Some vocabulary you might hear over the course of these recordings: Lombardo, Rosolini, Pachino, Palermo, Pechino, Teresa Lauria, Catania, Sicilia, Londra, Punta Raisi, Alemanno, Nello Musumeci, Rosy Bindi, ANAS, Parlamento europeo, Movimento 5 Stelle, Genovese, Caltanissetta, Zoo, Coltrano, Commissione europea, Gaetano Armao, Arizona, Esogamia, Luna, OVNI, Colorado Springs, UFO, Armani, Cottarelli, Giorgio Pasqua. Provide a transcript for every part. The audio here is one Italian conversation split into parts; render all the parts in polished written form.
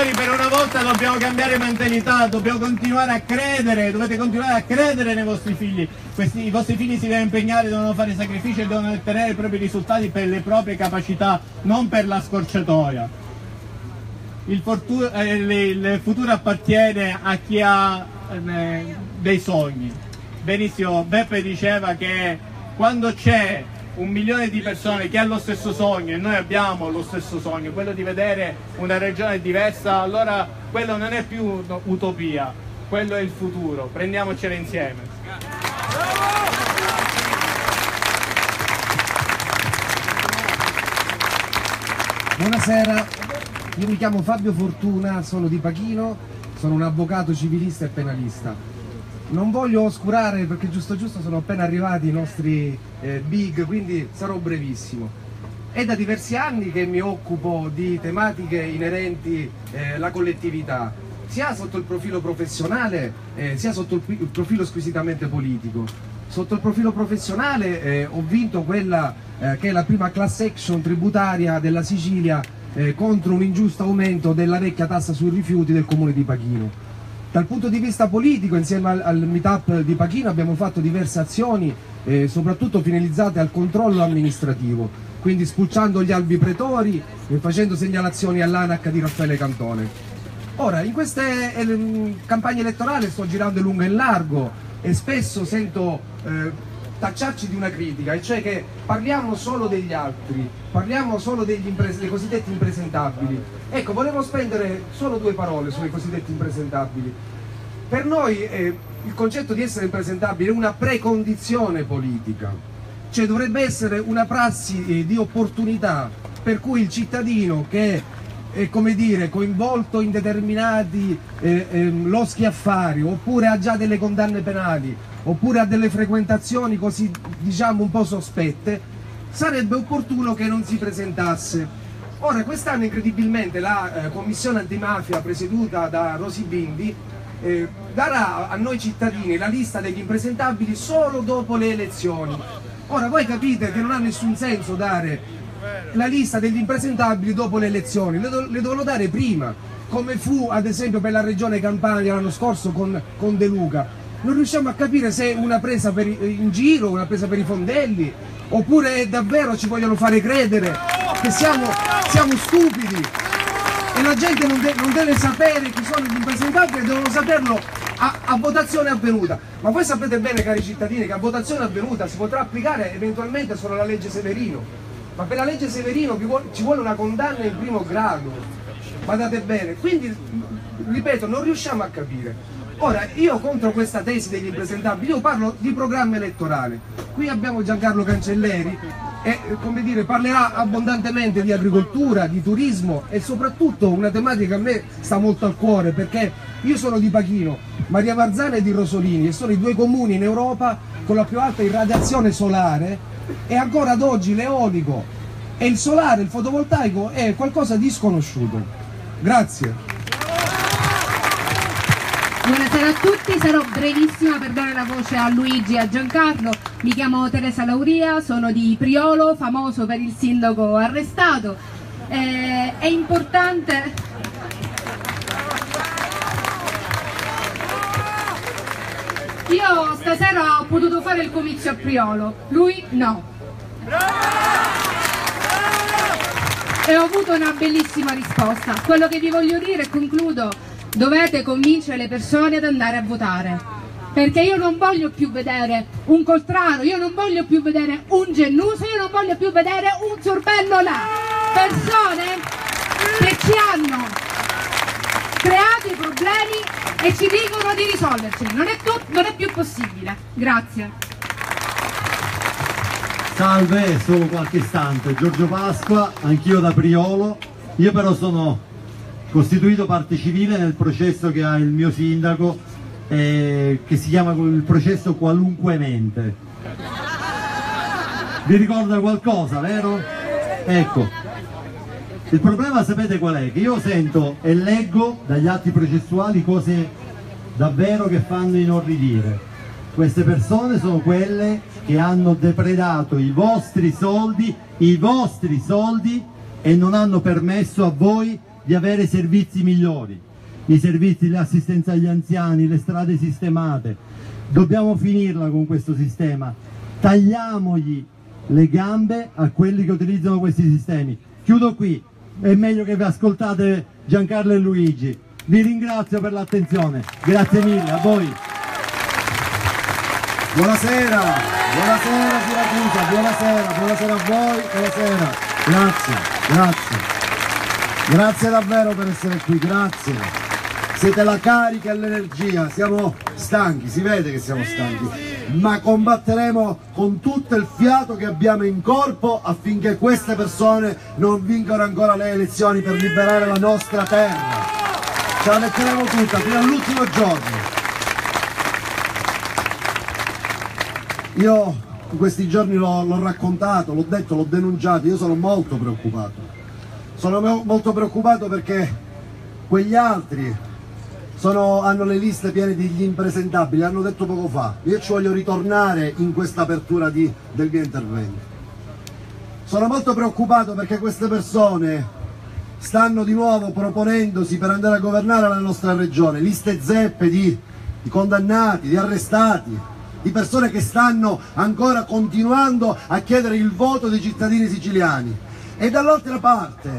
Signori, per una volta dobbiamo cambiare mentalità, dobbiamo continuare a credere, dovete continuare a credere nei vostri figli. I vostri figli si devono impegnare, devono fare sacrifici e devono ottenere i propri risultati per le proprie capacità, non per la scorciatoia. Il futuro appartiene a chi ha dei sogni. Benissimo, Beppe diceva che quando c'è 1 milione di persone che ha lo stesso sogno, e noi abbiamo lo stesso sogno, quello di vedere una regione diversa, allora quello non è più utopia, quello è il futuro, prendiamocela insieme. Buonasera, io mi chiamo Fabio Fortuna, sono di Pachino, sono un avvocato civilista e penalista. Non voglio oscurare perché giusto sono appena arrivati i nostri big, quindi sarò brevissimo. È da diversi anni che mi occupo di tematiche inerenti alla collettività, sia sotto il profilo professionale, sia sotto il profilo squisitamente politico. Sotto il profilo professionale ho vinto quella che è la prima class action tributaria della Sicilia contro un ingiusto aumento della vecchia tassa sui rifiuti del comune di Pachino. Dal punto di vista politico, insieme al meetup di Pachino abbiamo fatto diverse azioni, soprattutto finalizzate al controllo amministrativo, quindi spulciando gli albi pretori e facendo segnalazioni all'ANAC di Raffaele Cantone. Ora, in queste campagne elettorali sto girando lungo e largo e spesso sento tacciarci di una critica, e cioè che parliamo solo degli altri, parliamo solo degli cosiddetti impresentabili. Ecco, volevo spendere solo 2 parole sui cosiddetti impresentabili. Per noi il concetto di essere impresentabili è una precondizione politica, cioè dovrebbe essere una prassi di opportunità, per cui il cittadino che è, come dire, coinvolto in determinati loschi affari, oppure ha già delle condanne penali, oppure ha delle frequentazioni così, diciamo, un po' sospette, sarebbe opportuno che non si presentasse. Ora, quest'anno incredibilmente la commissione antimafia presieduta da Rosy Bindi darà a noi cittadini la lista degli impresentabili solo dopo le elezioni. Ora, voi capite che non ha nessun senso dare la lista degli impresentabili dopo le elezioni, le devono dare prima, come fu ad esempio per la regione Campania l'anno scorso con De Luca. Non riusciamo a capire se è una presa in giro, una presa per i fondelli, oppure davvero ci vogliono fare credere che siamo stupidi, e la gente non deve sapere chi sono gli impresentabili, devono saperlo a votazione avvenuta. Ma voi sapete bene, cari cittadini, che a votazione avvenuta si potrà applicare eventualmente solo la legge Severino, ma per la legge Severino ci vuole una condanna in primo grado, guardate bene. Quindi, ripeto, non riusciamo a capire. Ora, io contro questa tesi degli impresentabili, io parlo di programma elettorale. Qui abbiamo Giancarlo Cancelleri e, come dire, parlerà abbondantemente di agricoltura, di turismo e soprattutto una tematica a me sta molto al cuore, perché io sono di Pachino, Maria Marzana è di Rosolini, e sono i 2 comuni in Europa con la più alta irradiazione solare, e ancora ad oggi l'eolico e il solare, il fotovoltaico, è qualcosa di sconosciuto. Grazie. Buonasera a tutti, sarò brevissima per dare la voce a Luigi e a Giancarlo. Mi chiamo Teresa Lauria, sono di Priolo, famoso per il sindaco arrestato. È importante... Io stasera ho potuto fare il comizio a Priolo, lui no. E ho avuto una bellissima risposta. Quello che vi voglio dire, e concludo... Dovete convincere le persone ad andare a votare, perché io non voglio più vedere un Coltrano, io non voglio più vedere un Gennuso, io non voglio più vedere un Sorbello là. Persone che ci hanno creato i problemi e ci dicono di risolverceli. Non è più possibile. Grazie. Salve, solo qualche istante. Giorgio Pasqua, anch'io da Priolo. Io però sono... costituito parte civile nel processo che ha il mio sindaco, che si chiama il processo qualunquemente. Vi ricorda qualcosa, vero? Ecco, il problema sapete qual è? Che io sento e leggo dagli atti processuali cose davvero che fanno inorridire. Queste persone sono quelle che hanno depredato i vostri soldi e non hanno permesso a voi di avere servizi migliori, i servizi, l'assistenza agli anziani, le strade sistemate. Dobbiamo finirla con questo sistema, tagliamogli le gambe a quelli che utilizzano questi sistemi. Chiudo qui, è meglio che vi ascoltate Giancarlo e Luigi. Vi ringrazio per l'attenzione, grazie mille a voi. Buonasera, buonasera Siracusa, buonasera, buonasera a voi, buonasera, grazie, grazie, grazie davvero per essere qui, grazie, siete la carica e l'energia, siamo stanchi, si vede che siamo stanchi, ma combatteremo con tutto il fiato che abbiamo in corpo affinché queste persone non vincano ancora le elezioni per liberare la nostra terra, ce la metteremo tutta fino all'ultimo giorno. Io in questi giorni l'ho raccontato, l'ho detto, l'ho denunciato, io sono molto preoccupato. Sono molto preoccupato perché quegli altri hanno le liste piene degli impresentabili, l'hanno detto poco fa. Io ci voglio ritornare in questa apertura del mio intervento. Sono molto preoccupato perché queste persone stanno di nuovo proponendosi per andare a governare la nostra regione, liste zeppe di condannati, di arrestati, di persone che stanno ancora continuando a chiedere il voto dei cittadini siciliani. E dall'altra parte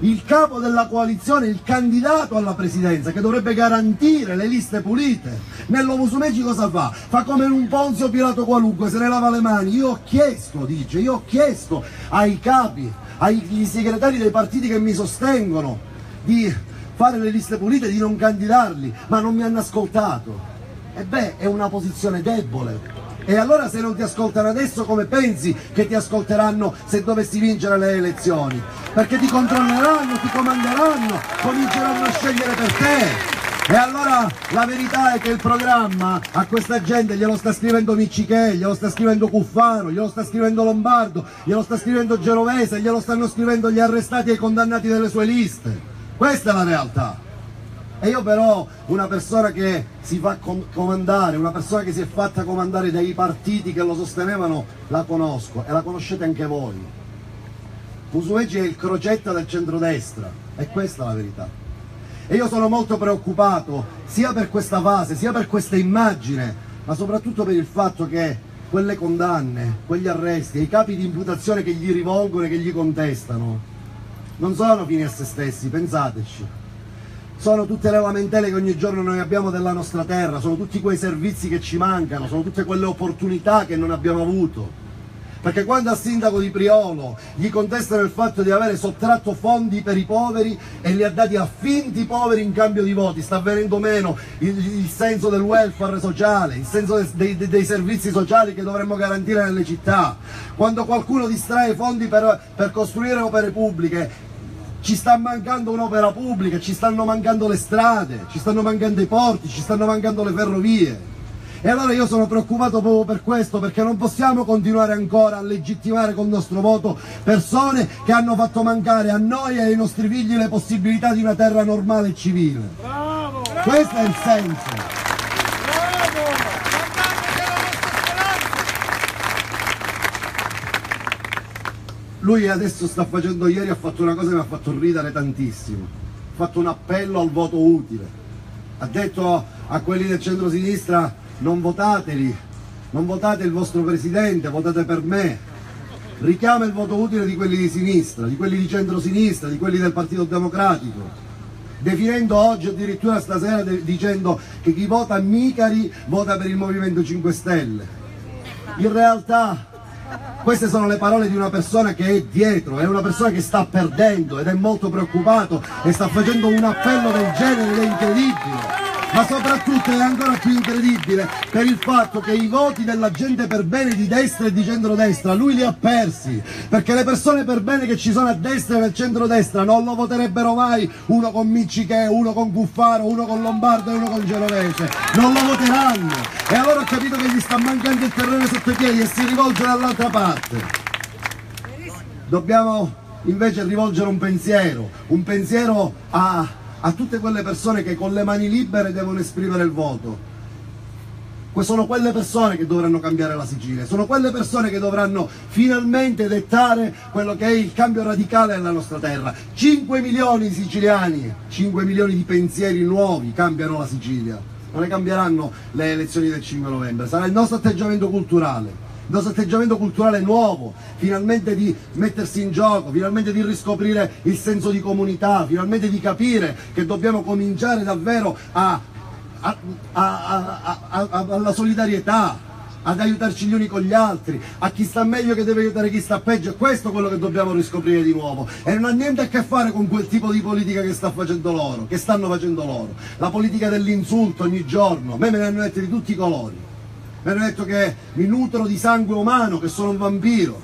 il capo della coalizione, il candidato alla presidenza che dovrebbe garantire le liste pulite, Nello Musumeci, cosa fa? Fa come un Ponzio Pilato qualunque, se ne lava le mani. Io ho chiesto, dice, io ho chiesto ai capi, agli segretari dei partiti che mi sostengono di fare le liste pulite, di non candidarli, ma non mi hanno ascoltato. E beh, è una posizione debole. E allora se non ti ascoltano adesso, come pensi che ti ascolteranno se dovessi vincere le elezioni? Perché ti controlleranno, ti comanderanno, cominceranno a scegliere per te. E allora la verità è che il programma a questa gente glielo sta scrivendo Miccichè, glielo sta scrivendo Cuffaro, glielo sta scrivendo Lombardo, glielo sta scrivendo Genovese, glielo stanno scrivendo gli arrestati e i condannati delle sue liste. Questa è la realtà. E io però, una persona che si fa comandare, una persona che si è fatta comandare dai partiti che lo sostenevano, la conosco e la conoscete anche voi. Musumeci è il Crocetta del centrodestra, e questa è la verità. E io sono molto preoccupato sia per questa fase, sia per questa immagine, ma soprattutto per il fatto che quelle condanne, quegli arresti, i capi di imputazione che gli rivolgono e che gli contestano, non sono fini a se stessi, pensateci. Sono tutte le lamentele che ogni giorno noi abbiamo della nostra terra, sono tutti quei servizi che ci mancano, sono tutte quelle opportunità che non abbiamo avuto. Perché quando al sindaco di Priolo gli contestano il fatto di avere sottratto fondi per i poveri e li ha dati a finti poveri in cambio di voti, sta venendo meno il senso del welfare sociale, il senso dei servizi sociali che dovremmo garantire nelle città. Quando qualcuno distrae fondi per costruire opere pubbliche, ci sta mancando un'opera pubblica, ci stanno mancando le strade, ci stanno mancando i porti, ci stanno mancando le ferrovie. E allora io sono preoccupato proprio per questo, perché non possiamo continuare ancora a legittimare col nostro voto persone che hanno fatto mancare a noi e ai nostri figli le possibilità di una terra normale e civile. Bravo, bravo, questo è il senso. Bravo, lui adesso sta facendo, ieri ha fatto una cosa che mi ha fatto ridere tantissimo, ha fatto un appello al voto utile, ha detto a quelli del centro-sinistra: non votateli, non votate il vostro presidente, votate per me. Richiama il voto utile di quelli di sinistra, di quelli di centro-sinistra, di quelli del Partito Democratico, definendo oggi, addirittura stasera, dicendo che chi vota Micari vota per il Movimento 5 Stelle. In realtà queste sono le parole di una persona che è dietro, è una persona che sta perdendo ed è molto preoccupato e sta facendo un appello del genere che è incredibile, ma soprattutto è ancora più incredibile per il fatto che i voti della gente per bene di destra e di centrodestra lui li ha persi, perché le persone per bene che ci sono a destra e nel centrodestra non lo voterebbero mai, uno con Miccichè, uno con Cuffaro, uno con Lombardo e uno con Genovese, non lo voteranno. E allora ho capito che gli sta mancando il terreno sotto i piedi e si rivolge dall'altra parte. Dobbiamo invece rivolgere un pensiero a tutte quelle persone che con le mani libere devono esprimere il voto. Sono quelle persone che dovranno cambiare la Sicilia, sono quelle persone che dovranno finalmente dettare quello che è il cambio radicale della nostra terra. 5 milioni di siciliani, 5 milioni di pensieri nuovi cambiano la Sicilia, non le cambieranno le elezioni del 5 novembre, sarà il nostro atteggiamento culturale nuovo, finalmente di mettersi in gioco, finalmente di riscoprire il senso di comunità, finalmente di capire che dobbiamo cominciare davvero alla solidarietà, ad aiutarci gli uni con gli altri, a chi sta meglio che deve aiutare chi sta peggio, e questo è quello che dobbiamo riscoprire di nuovo, e non ha niente a che fare con quel tipo di politica che stanno facendo loro, la politica dell'insulto ogni giorno. A me ne hanno detto di tutti i colori, me ne hanno detto che mi nutro di sangue umano, che sono un vampiro.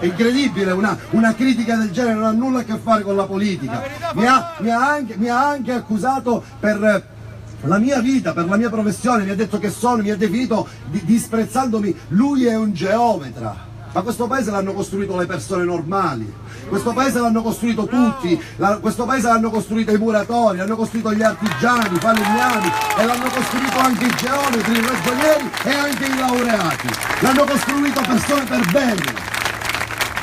È incredibile, una critica del genere non ha nulla a che fare con la politica. Mi ha anche accusato per la mia vita, per la mia professione, mi ha detto che sono, mi ha definito, disprezzandomi, lui è un geometra. Ma questo paese l'hanno costruito le persone normali, questo paese l'hanno costruito tutti, questo paese l'hanno costruito i muratori, l'hanno costruito gli artigiani, i falegnami, e l'hanno costruito anche i geometri, i ragionieri e anche i laureati. L'hanno costruito persone per bene,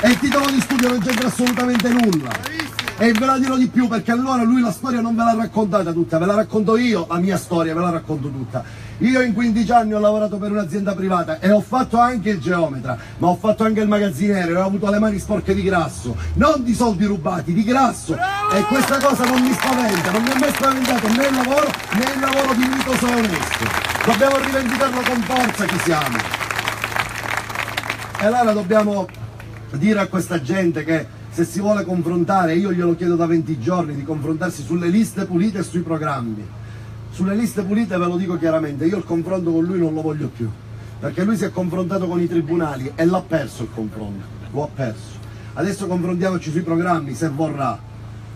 e il titolo di studio non c'entra assolutamente nulla. E ve la dirò di più, perché allora lui la storia non ve l'ha raccontata tutta, ve la racconto io, la mia storia ve la racconto tutta. Io in 15 anni ho lavorato per un'azienda privata e ho fatto anche il geometra, ma ho fatto anche il magazziniere, e ho avuto le mani sporche di grasso, non di soldi rubati, di grasso. Bravo! E questa cosa non mi spaventa, non mi ha mai spaventato né il lavoro né il lavoro dignitoso e onesto. Dobbiamo rivendicarlo con forza chi siamo. E allora dobbiamo dire a questa gente che, se si vuole confrontare, io glielo chiedo da 20 giorni di confrontarsi sulle liste pulite e sui programmi. Sulle liste pulite ve lo dico chiaramente, io il confronto con lui non lo voglio più, perché lui si è confrontato con i tribunali e l'ha perso il confronto, lo ha perso. Adesso confrontiamoci sui programmi, se vorrà.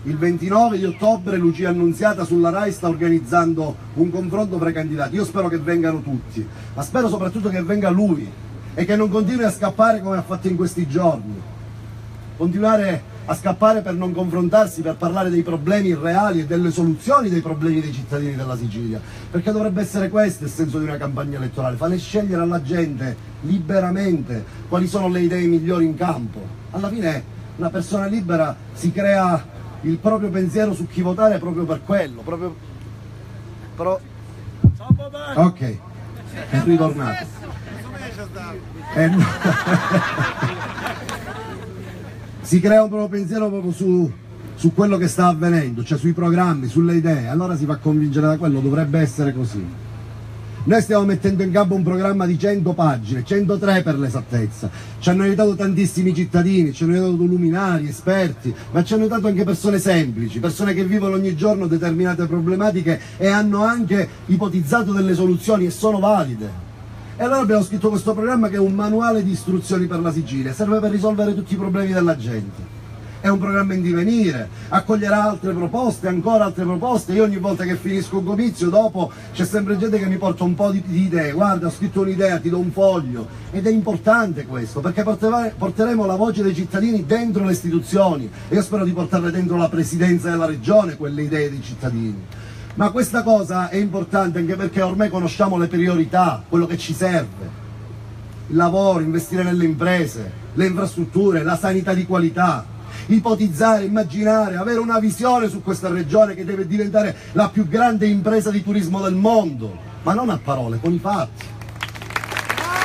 Il 29 di ottobre Lucia Annunziata sulla RAI sta organizzando un confronto fra i candidati. Io spero che vengano tutti, ma spero soprattutto che venga lui e che non continui a scappare come ha fatto in questi giorni. Continuare a scappare per non confrontarsi, per parlare dei problemi reali e delle soluzioni dei problemi dei cittadini della Sicilia, perché dovrebbe essere questo il senso di una campagna elettorale, fare scegliere alla gente liberamente quali sono le idee migliori in campo. Alla fine una persona libera si crea il proprio pensiero su chi votare proprio per quello, proprio... Però... Ok, è ritornato. Si crea un proprio pensiero proprio su quello che sta avvenendo, cioè sui programmi, sulle idee, allora si fa convincere da quello, dovrebbe essere così. Noi stiamo mettendo in campo un programma di 100 pagine, 103 per l'esattezza, ci hanno aiutato tantissimi cittadini, ci hanno aiutato luminari, esperti, ma ci hanno aiutato anche persone semplici, persone che vivono ogni giorno determinate problematiche e hanno anche ipotizzato delle soluzioni e sono valide. E allora abbiamo scritto questo programma che è un manuale di istruzioni per la Sicilia, serve per risolvere tutti i problemi della gente. È un programma in divenire, accoglierà altre proposte, ancora altre proposte. Io ogni volta che finisco un comizio, dopo c'è sempre gente che mi porta un po' di idee, guarda ho scritto un'idea, ti do un foglio. Ed è importante questo, perché porteremo la voce dei cittadini dentro le istituzioni, e io spero di portarle dentro la presidenza della regione, quelle idee dei cittadini. Ma questa cosa è importante anche perché ormai conosciamo le priorità, quello che ci serve. Il lavoro, investire nelle imprese, le infrastrutture, la sanità di qualità. Ipotizzare, immaginare, avere una visione su questa regione che deve diventare la più grande impresa di turismo del mondo. Ma non a parole, con i fatti.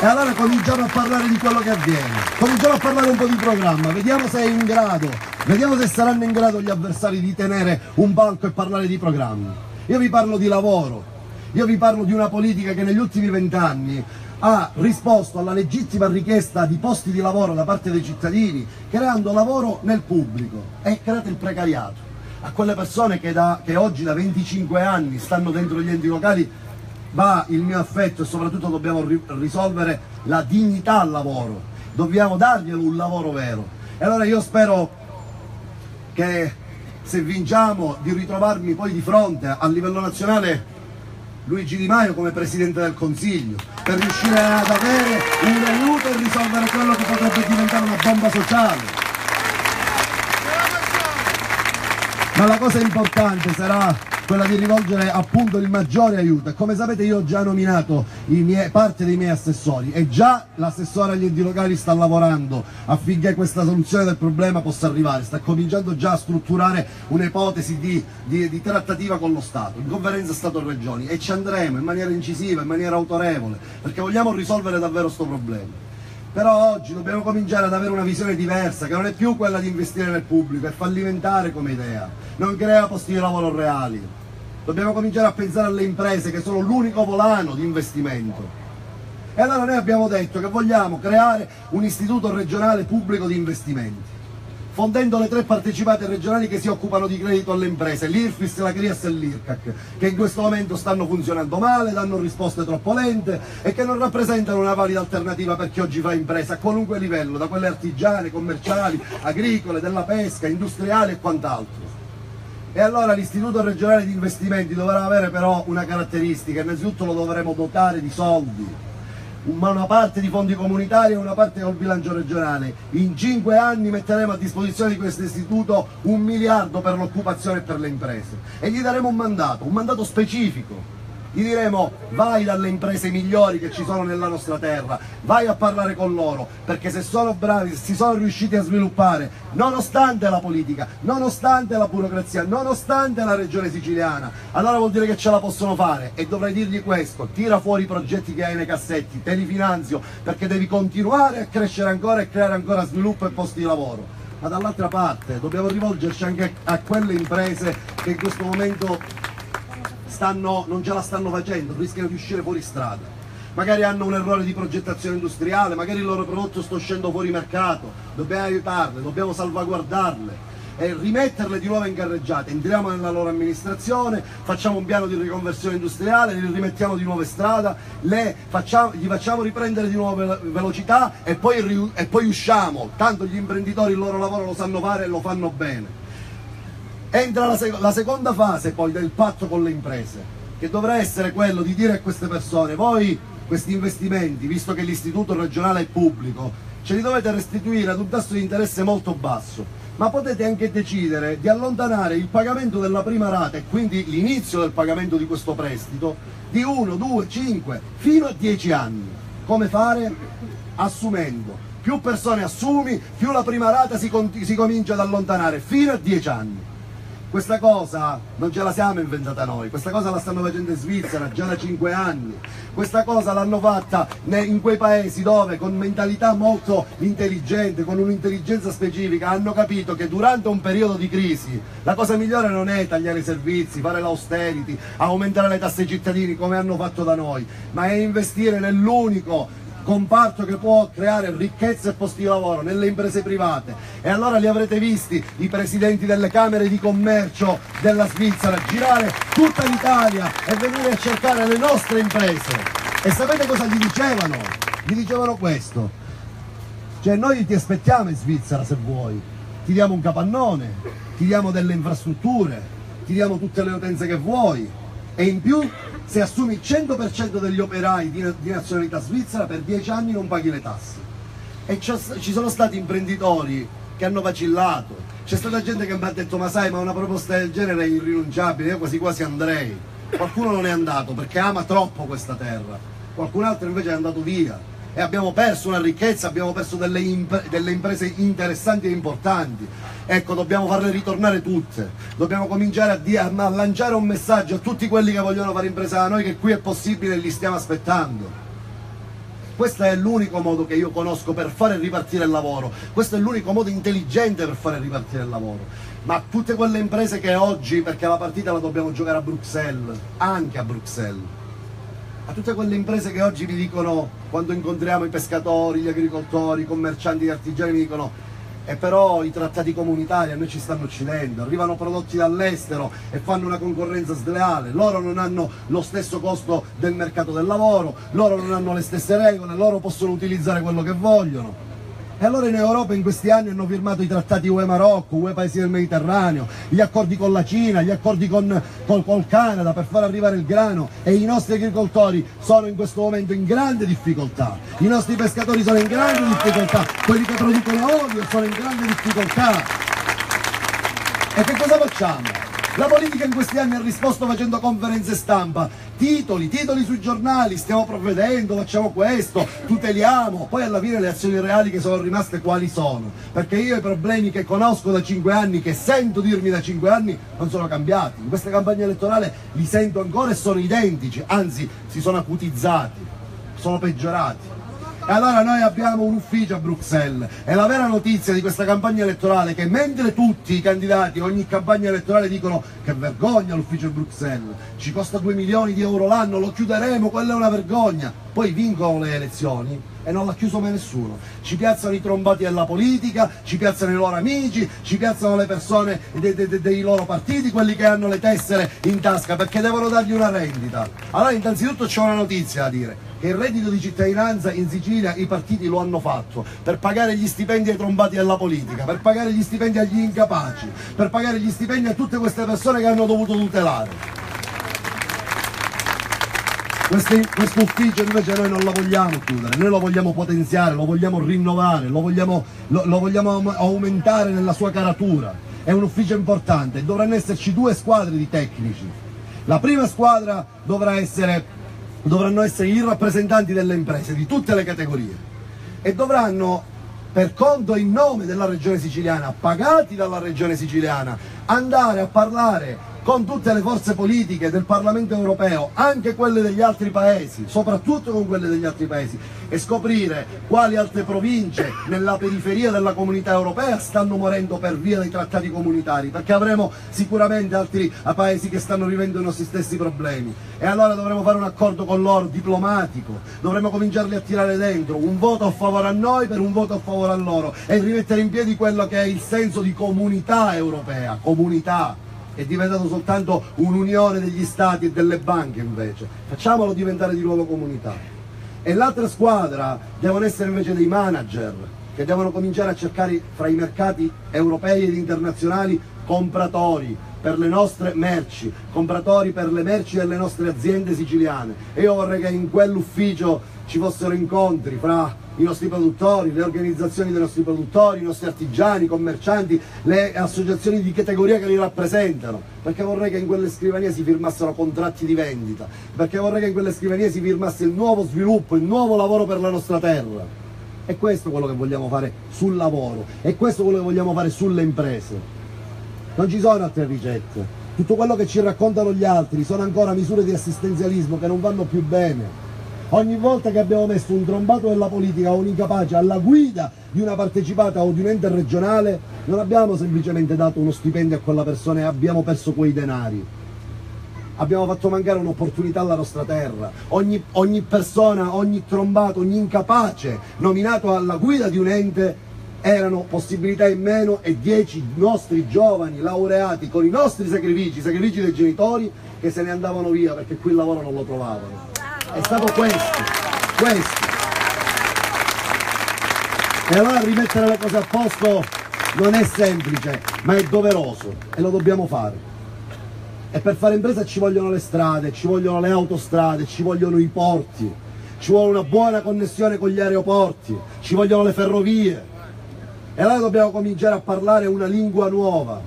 E allora cominciamo a parlare di quello che avviene. Cominciamo a parlare un po' di programma, vediamo se è in grado. Vediamo se saranno in grado gli avversari di tenere un palco e parlare di programmi. Io vi parlo di lavoro, io vi parlo di una politica che negli ultimi 20 anni ha risposto alla legittima richiesta di posti di lavoro da parte dei cittadini, creando lavoro nel pubblico e creato il precariato. A quelle persone che oggi da 25 anni stanno dentro gli enti locali va il mio affetto, e soprattutto dobbiamo risolvere la dignità al lavoro, dobbiamo darglielo un lavoro vero. E allora io spero che, se vinciamo, di ritrovarmi poi di fronte a livello nazionale Luigi Di Maio come Presidente del Consiglio, per riuscire ad avere un aiuto e risolvere quello che potrebbe diventare una bomba sociale. Ma la cosa importante sarà quella di rivolgere appunto il maggiore aiuto. Come sapete io ho già nominato parte dei miei assessori e già l'assessore agli enti locali sta lavorando affinché questa soluzione del problema possa arrivare, sta cominciando già a strutturare un'ipotesi di trattativa con lo Stato, in conferenza Stato-Regioni, e ci andremo in maniera incisiva, in maniera autorevole, perché vogliamo risolvere davvero questo problema. Però oggi dobbiamo cominciare ad avere una visione diversa, che non è più quella di investire nel pubblico, è fallimentare come idea, non crea posti di lavoro reali. Dobbiamo cominciare a pensare alle imprese che sono l'unico volano di investimento. E allora noi abbiamo detto che vogliamo creare un istituto regionale pubblico di investimenti, fondendo le tre partecipate regionali che si occupano di credito alle imprese, l'IRFIS, la CRIAS e l'IRCAC, che in questo momento stanno funzionando male, danno risposte troppo lente e che non rappresentano una valida alternativa per chi oggi fa impresa a qualunque livello, da quelle artigiane, commerciali, agricole, della pesca, industriali e quant'altro. E allora l'Istituto Regionale di Investimenti dovrà avere però una caratteristica, innanzitutto lo dovremo dotare di soldi, ma una parte di fondi comunitari e una parte col bilancio regionale. In 5 anni metteremo a disposizione di questo istituto 1 miliardo per l'occupazione e per le imprese e gli daremo un mandato specifico. Gli diremo: vai dalle imprese migliori che ci sono nella nostra terra, vai a parlare con loro, perché se sono bravi, se si sono riusciti a sviluppare, nonostante la politica, nonostante la burocrazia, nonostante la regione siciliana, allora vuol dire che ce la possono fare. E dovrai dirgli questo: tira fuori i progetti che hai nei cassetti, te li finanzio, perché devi continuare a crescere ancora e creare ancora sviluppo e posti di lavoro. Ma dall'altra parte dobbiamo rivolgerci anche a quelle imprese che in questo momento non ce la stanno facendo, rischiano di uscire fuori strada, magari hanno un errore di progettazione industriale, magari il loro prodotto sta uscendo fuori mercato. Dobbiamo aiutarle, dobbiamo salvaguardarle e rimetterle di nuovo in carreggiata. Entriamo nella loro amministrazione, facciamo un piano di riconversione industriale, li rimettiamo di nuovo in strada, gli facciamo riprendere di nuovo velocità e poi usciamo, tanto gli imprenditori il loro lavoro lo sanno fare e lo fanno bene. Entra la seconda fase poi del patto con le imprese, che dovrà essere quello di dire a queste persone: voi questi investimenti, visto che l'istituto regionale è pubblico, ce li dovete restituire ad un tasso di interesse molto basso, ma potete anche decidere di allontanare il pagamento della prima rata e quindi l'inizio del pagamento di questo prestito di 1, 2, 5, fino a 10 anni. Come fare? Assumendo. Più persone assumi, più la prima rata si comincia ad allontanare, fino a 10 anni. Questa cosa non ce la siamo inventata noi, questa cosa la stanno facendo in Svizzera già da 5 anni, questa cosa l'hanno fatta in quei paesi dove, con mentalità molto intelligente, con un'intelligenza specifica, hanno capito che durante un periodo di crisi la cosa migliore non è tagliare i servizi, fare l'austerity, aumentare le tasse ai cittadini come hanno fatto da noi, ma è investire nell'unico comparto che può creare ricchezza e posti di lavoro, nelle imprese private. E allora li avrete visti i presidenti delle camere di commercio della Svizzera girare tutta l'Italia e venire a cercare le nostre imprese. E sapete cosa gli dicevano? Gli dicevano questo: cioè, noi ti aspettiamo in Svizzera, se vuoi ti diamo un capannone, ti diamo delle infrastrutture, ti diamo tutte le utenze che vuoi, e in più se assumi il 100% degli operai di nazionalità svizzera, per 10 anni non paghi le tasse. E ci sono stati imprenditori che hanno vacillato, c'è stata gente che mi ha detto: ma sai, ma una proposta del genere è irrinunciabile, io quasi quasi andrei. Qualcuno non è andato perché ama troppo questa terra, qualcun altro invece è andato via e abbiamo perso una ricchezza, abbiamo perso delle imprese interessanti e importanti. Ecco, dobbiamo farle ritornare tutte, dobbiamo cominciare a lanciare un messaggio a tutti quelli che vogliono fare impresa da noi, che qui è possibile e li stiamo aspettando. Questo è l'unico modo che io conosco per fare ripartire il lavoro, questo è l'unico modo intelligente per fare ripartire il lavoro. Ma tutte quelle imprese che oggi, perché la partita la dobbiamo giocare a Bruxelles, anche a Bruxelles, a tutte quelle imprese che oggi mi dicono, quando incontriamo i pescatori, gli agricoltori, i commercianti, gli artigiani, mi dicono: e però i trattati comunitari a noi ci stanno uccidendo, arrivano prodotti dall'estero e fanno una concorrenza sleale, loro non hanno lo stesso costo del mercato del lavoro, loro non hanno le stesse regole, loro possono utilizzare quello che vogliono. E allora in Europa in questi anni hanno firmato i trattati UE-Marocco, UE-Paesi del Mediterraneo, gli accordi con la Cina, gli accordi col Canada per far arrivare il grano, e i nostri agricoltori sono in questo momento in grande difficoltà, i nostri pescatori sono in grande difficoltà, quelli che producono olio sono in grande difficoltà. E che cosa facciamo? La politica in questi anni ha risposto facendo conferenze stampa, titoli sui giornali, stiamo provvedendo, facciamo questo, tuteliamo, poi alla fine le azioni reali che sono rimaste quali sono? Perché io i problemi che conosco da 5 anni, che sento dirmi da 5 anni, non sono cambiati, in questa campagna elettorale li sento ancora e sono identici, anzi si sono acutizzati, sono peggiorati. E allora noi abbiamo un ufficio a Bruxelles e la vera notizia di questa campagna elettorale è che mentre tutti i candidati, ogni campagna elettorale dicono che vergogna l'ufficio a Bruxelles, ci costa 2 milioni di euro l'anno, lo chiuderemo, quella è una vergogna, poi vincono le elezioni e non l'ha chiuso mai nessuno, ci piazzano i trombati della politica, ci piazzano i loro amici, ci piazzano le persone dei loro partiti, quelli che hanno le tessere in tasca perché devono dargli una rendita. Allora innanzitutto c'è una notizia da dire: il reddito di cittadinanza in Sicilia i partiti lo hanno fatto per pagare gli stipendi ai trombati della politica, per pagare gli stipendi agli incapaci, per pagare gli stipendi a tutte queste persone che hanno dovuto tutelare. Questo ufficio invece noi non lo vogliamo chiudere, noi lo vogliamo potenziare, lo vogliamo rinnovare, lo vogliamo aumentare nella sua caratura. È un ufficio importante, dovranno esserci 2 squadre di tecnici. La prima squadra dovranno essere i rappresentanti delle imprese di tutte le categorie e dovranno, per conto e in nome della regione siciliana, pagati dalla regione siciliana, andare a parlare con tutte le forze politiche del Parlamento europeo, anche quelle degli altri paesi, soprattutto con quelle degli altri paesi, e scoprire quali altre province nella periferia della comunità europea stanno morendo per via dei trattati comunitari, perché avremo sicuramente altri paesi che stanno vivendo i nostri stessi problemi e allora dovremo fare un accordo con loro diplomatico, dovremo cominciarli a tirare dentro, un voto a favore a noi per un voto a favore a loro, e rimettere in piedi quello che è il senso di comunità europea. Comunità è diventato soltanto un'unione degli stati e delle banche, invece facciamolo diventare di nuovo comunità. E l'altra squadra devono essere invece dei manager che devono cominciare a cercare fra i mercati europei ed internazionali compratori per le nostre merci, compratori per le merci delle nostre aziende siciliane. E io vorrei che in quell'ufficio ci fossero incontri fra i nostri produttori, le organizzazioni dei nostri produttori, i nostri artigiani, i commercianti, le associazioni di categoria che li rappresentano, perché vorrei che in quelle scrivanie si firmassero contratti di vendita, perché vorrei che in quelle scrivanie si firmasse il nuovo sviluppo, il nuovo lavoro per la nostra terra. E questo è quello che vogliamo fare sul lavoro, e questo è quello che vogliamo fare sulle imprese. Non ci sono altre ricette, tutto quello che ci raccontano gli altri sono ancora misure di assistenzialismo che non vanno più bene. Ogni volta che abbiamo messo un trombato della politica o un incapace alla guida di una partecipata o di un ente regionale, non abbiamo semplicemente dato uno stipendio a quella persona e abbiamo perso quei denari. Abbiamo fatto mancare un'opportunità alla nostra terra. Ogni persona, ogni trombato, ogni incapace nominato alla guida di un ente erano possibilità in meno, e 10 nostri giovani laureati con i nostri sacrifici dei genitori, che se ne andavano via perché qui il lavoro non lo trovavano. È stato questo. E allora rimettere le cose a posto non è semplice, ma è doveroso e lo dobbiamo fare. E per fare impresa ci vogliono le strade, ci vogliono le autostrade, ci vogliono i porti, ci vuole una buona connessione con gli aeroporti, ci vogliono le ferrovie. E allora dobbiamo cominciare a parlare una lingua nuova.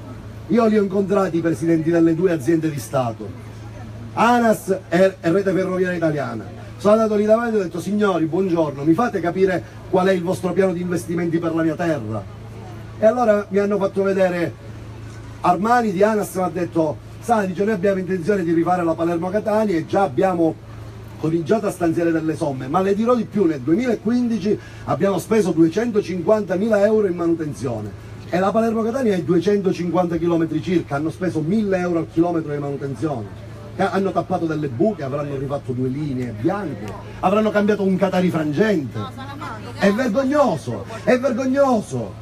Io li ho incontrati i presidenti delle 2 aziende di Stato, ANAS e Rete Ferroviaria Italiana. Sono andato lì davanti e ho detto: signori, buongiorno, mi fate capire qual è il vostro piano di investimenti per la mia terra? E allora mi hanno fatto vedere Armani di ANAS, mi ha detto: sa, dice, noi abbiamo intenzione di rifare la Palermo-Catania e già abbiamo cominciato a stanziare delle somme, ma le dirò di più, nel 2015 abbiamo speso 250.000 euro in manutenzione. E la Palermo-Catania è 250 km circa, hanno speso 1.000 euro al chilometro di manutenzione. Hanno tappato delle buche, avranno rifatto 2 linee bianche, avranno cambiato un Qatari frangente. È vergognoso, è vergognoso.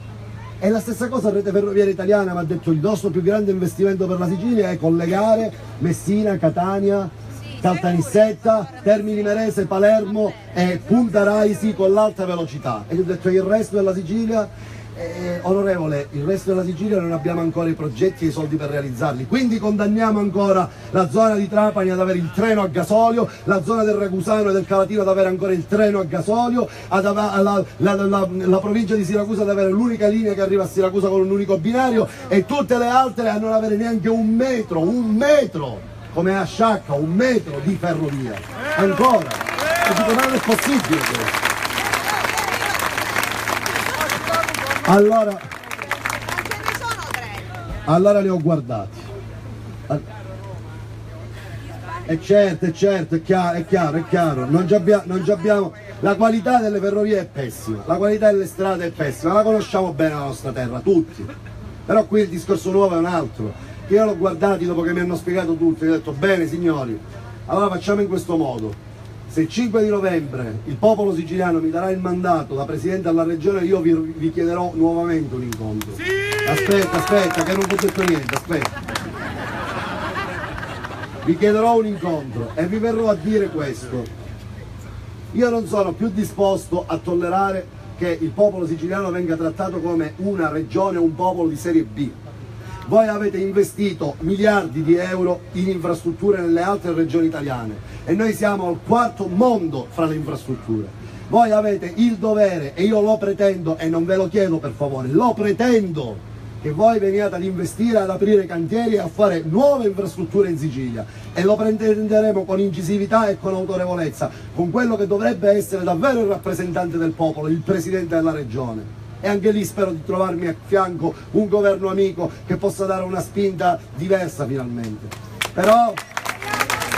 E la stessa cosa Rete Ferroviaria Italiana mi ha detto: il nostro più grande investimento per la Sicilia è collegare Messina, Catania, Caltanissetta, Termini Imerese, Palermo e Punta Raisi con l'alta velocità. E gli ho detto: il resto della Sicilia Onorevole, il resto della Sicilia non abbiamo ancora i progetti e i soldi per realizzarli, quindi condanniamo ancora la zona di Trapani ad avere il treno a gasolio, la zona del Ragusano e del Calatino ad avere ancora il treno a gasolio, la provincia di Siracusa ad avere l'unica linea che arriva a Siracusa con un unico binario e tutte le altre a non avere neanche un metro, come a Sciacca, un metro di ferrovia, ancora, e dico, non è possibile questo. Allora li ho guardati. È certo, è chiaro. Non abbiamo. La qualità delle ferrovie è pessima, la qualità delle strade è pessima, la conosciamo bene la nostra terra, tutti. Però qui il discorso nuovo è un altro. Io l'ho guardati dopo che mi hanno spiegato tutto, e ho detto, bene signori, allora facciamo in questo modo. Se il 5 di novembre il popolo siciliano mi darà il mandato da Presidente alla Regione, io vi chiederò nuovamente un incontro. Sì! Aspetta, che non ho detto niente, aspetta. Vi chiederò un incontro e vi verrò a dire questo. Io non sono più disposto a tollerare che il popolo siciliano venga trattato come una regione, un popolo di serie B. Voi avete investito miliardi di euro in infrastrutture nelle altre regioni italiane e noi siamo al quarto mondo fra le infrastrutture. Voi avete il dovere, e io lo pretendo, e non ve lo chiedo per favore, lo pretendo, che voi veniate ad investire, ad aprire cantieri e a fare nuove infrastrutture in Sicilia, e lo pretenderemo con incisività e con autorevolezza, con quello che dovrebbe essere davvero il rappresentante del popolo, il Presidente della Regione. E anche lì spero di trovarmi a fianco un governo amico che possa dare una spinta diversa finalmente. Però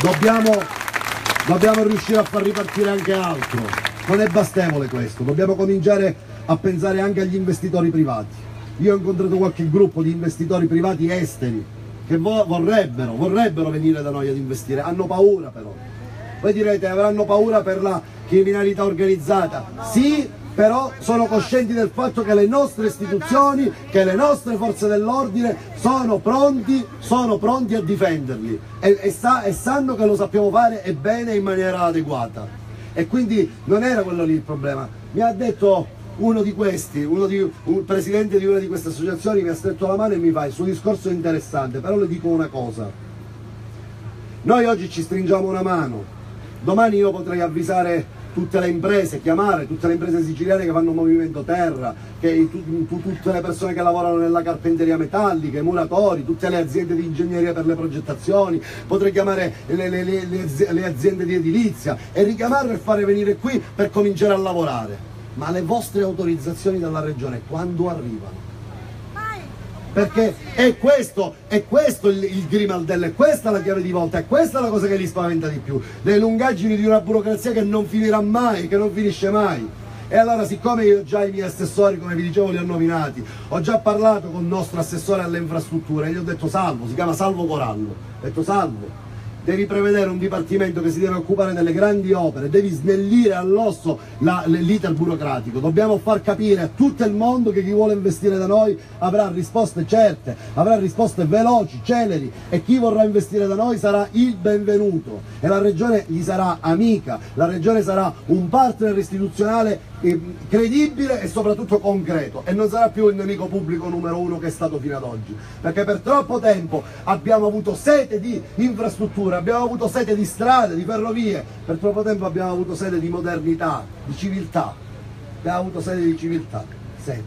dobbiamo riuscire a far ripartire anche altro. Non è bastevole questo, dobbiamo cominciare a pensare anche agli investitori privati. Io ho incontrato qualche gruppo di investitori privati esteri che vorrebbero venire da noi ad investire, hanno paura però. Voi direte, avranno paura per la criminalità organizzata? Sì, però sono coscienti del fatto che le nostre istituzioni, che le nostre forze dell'ordine sono pronti a difenderli e sanno che lo sappiamo fare e bene, in maniera adeguata. E quindi non era quello lì il problema. Mi ha detto uno di questi, un presidente di una di queste associazioni, mi ha stretto la mano e mi fa il suo discorso interessante, però le dico una cosa. Noi oggi ci stringiamo una mano, domani io potrei avvisare tutte le imprese, chiamare tutte le imprese siciliane che fanno movimento terra, che tutte le persone che lavorano nella carpenteria metallica, i muratori, tutte le aziende di ingegneria per le progettazioni, potrei chiamare le aziende di edilizia e richiamarle e fare venire qui per cominciare a lavorare. Ma le vostre autorizzazioni dalla Regione quando arrivano? Perché è questo il grimaldello, è questa la chiave di volta, è questa la cosa che li spaventa di più, le lungaggini di una burocrazia che non finirà mai, che non finisce mai. E allora, siccome io già i miei assessori, come vi dicevo, li ho nominati, ho già parlato con il nostro assessore alle infrastrutture e gli ho detto, Salvo, si chiama Salvo Corallo, ho detto, Salvo, devi prevedere un dipartimento che si deve occupare delle grandi opere, devi snellire all'osso l'iter burocratico, dobbiamo far capire a tutto il mondo che chi vuole investire da noi avrà risposte certe, avrà risposte veloci, celeri, e chi vorrà investire da noi sarà il benvenuto e la Regione gli sarà amica, la Regione sarà un partner istituzionale credibile e soprattutto concreto e non sarà più il nemico pubblico numero uno che è stato fino ad oggi, perché per troppo tempo abbiamo avuto sete di infrastrutture, abbiamo avuto sete di strade, di ferrovie, per troppo tempo abbiamo avuto sete di modernità, di civiltà, abbiamo avuto sete di civiltà, sete.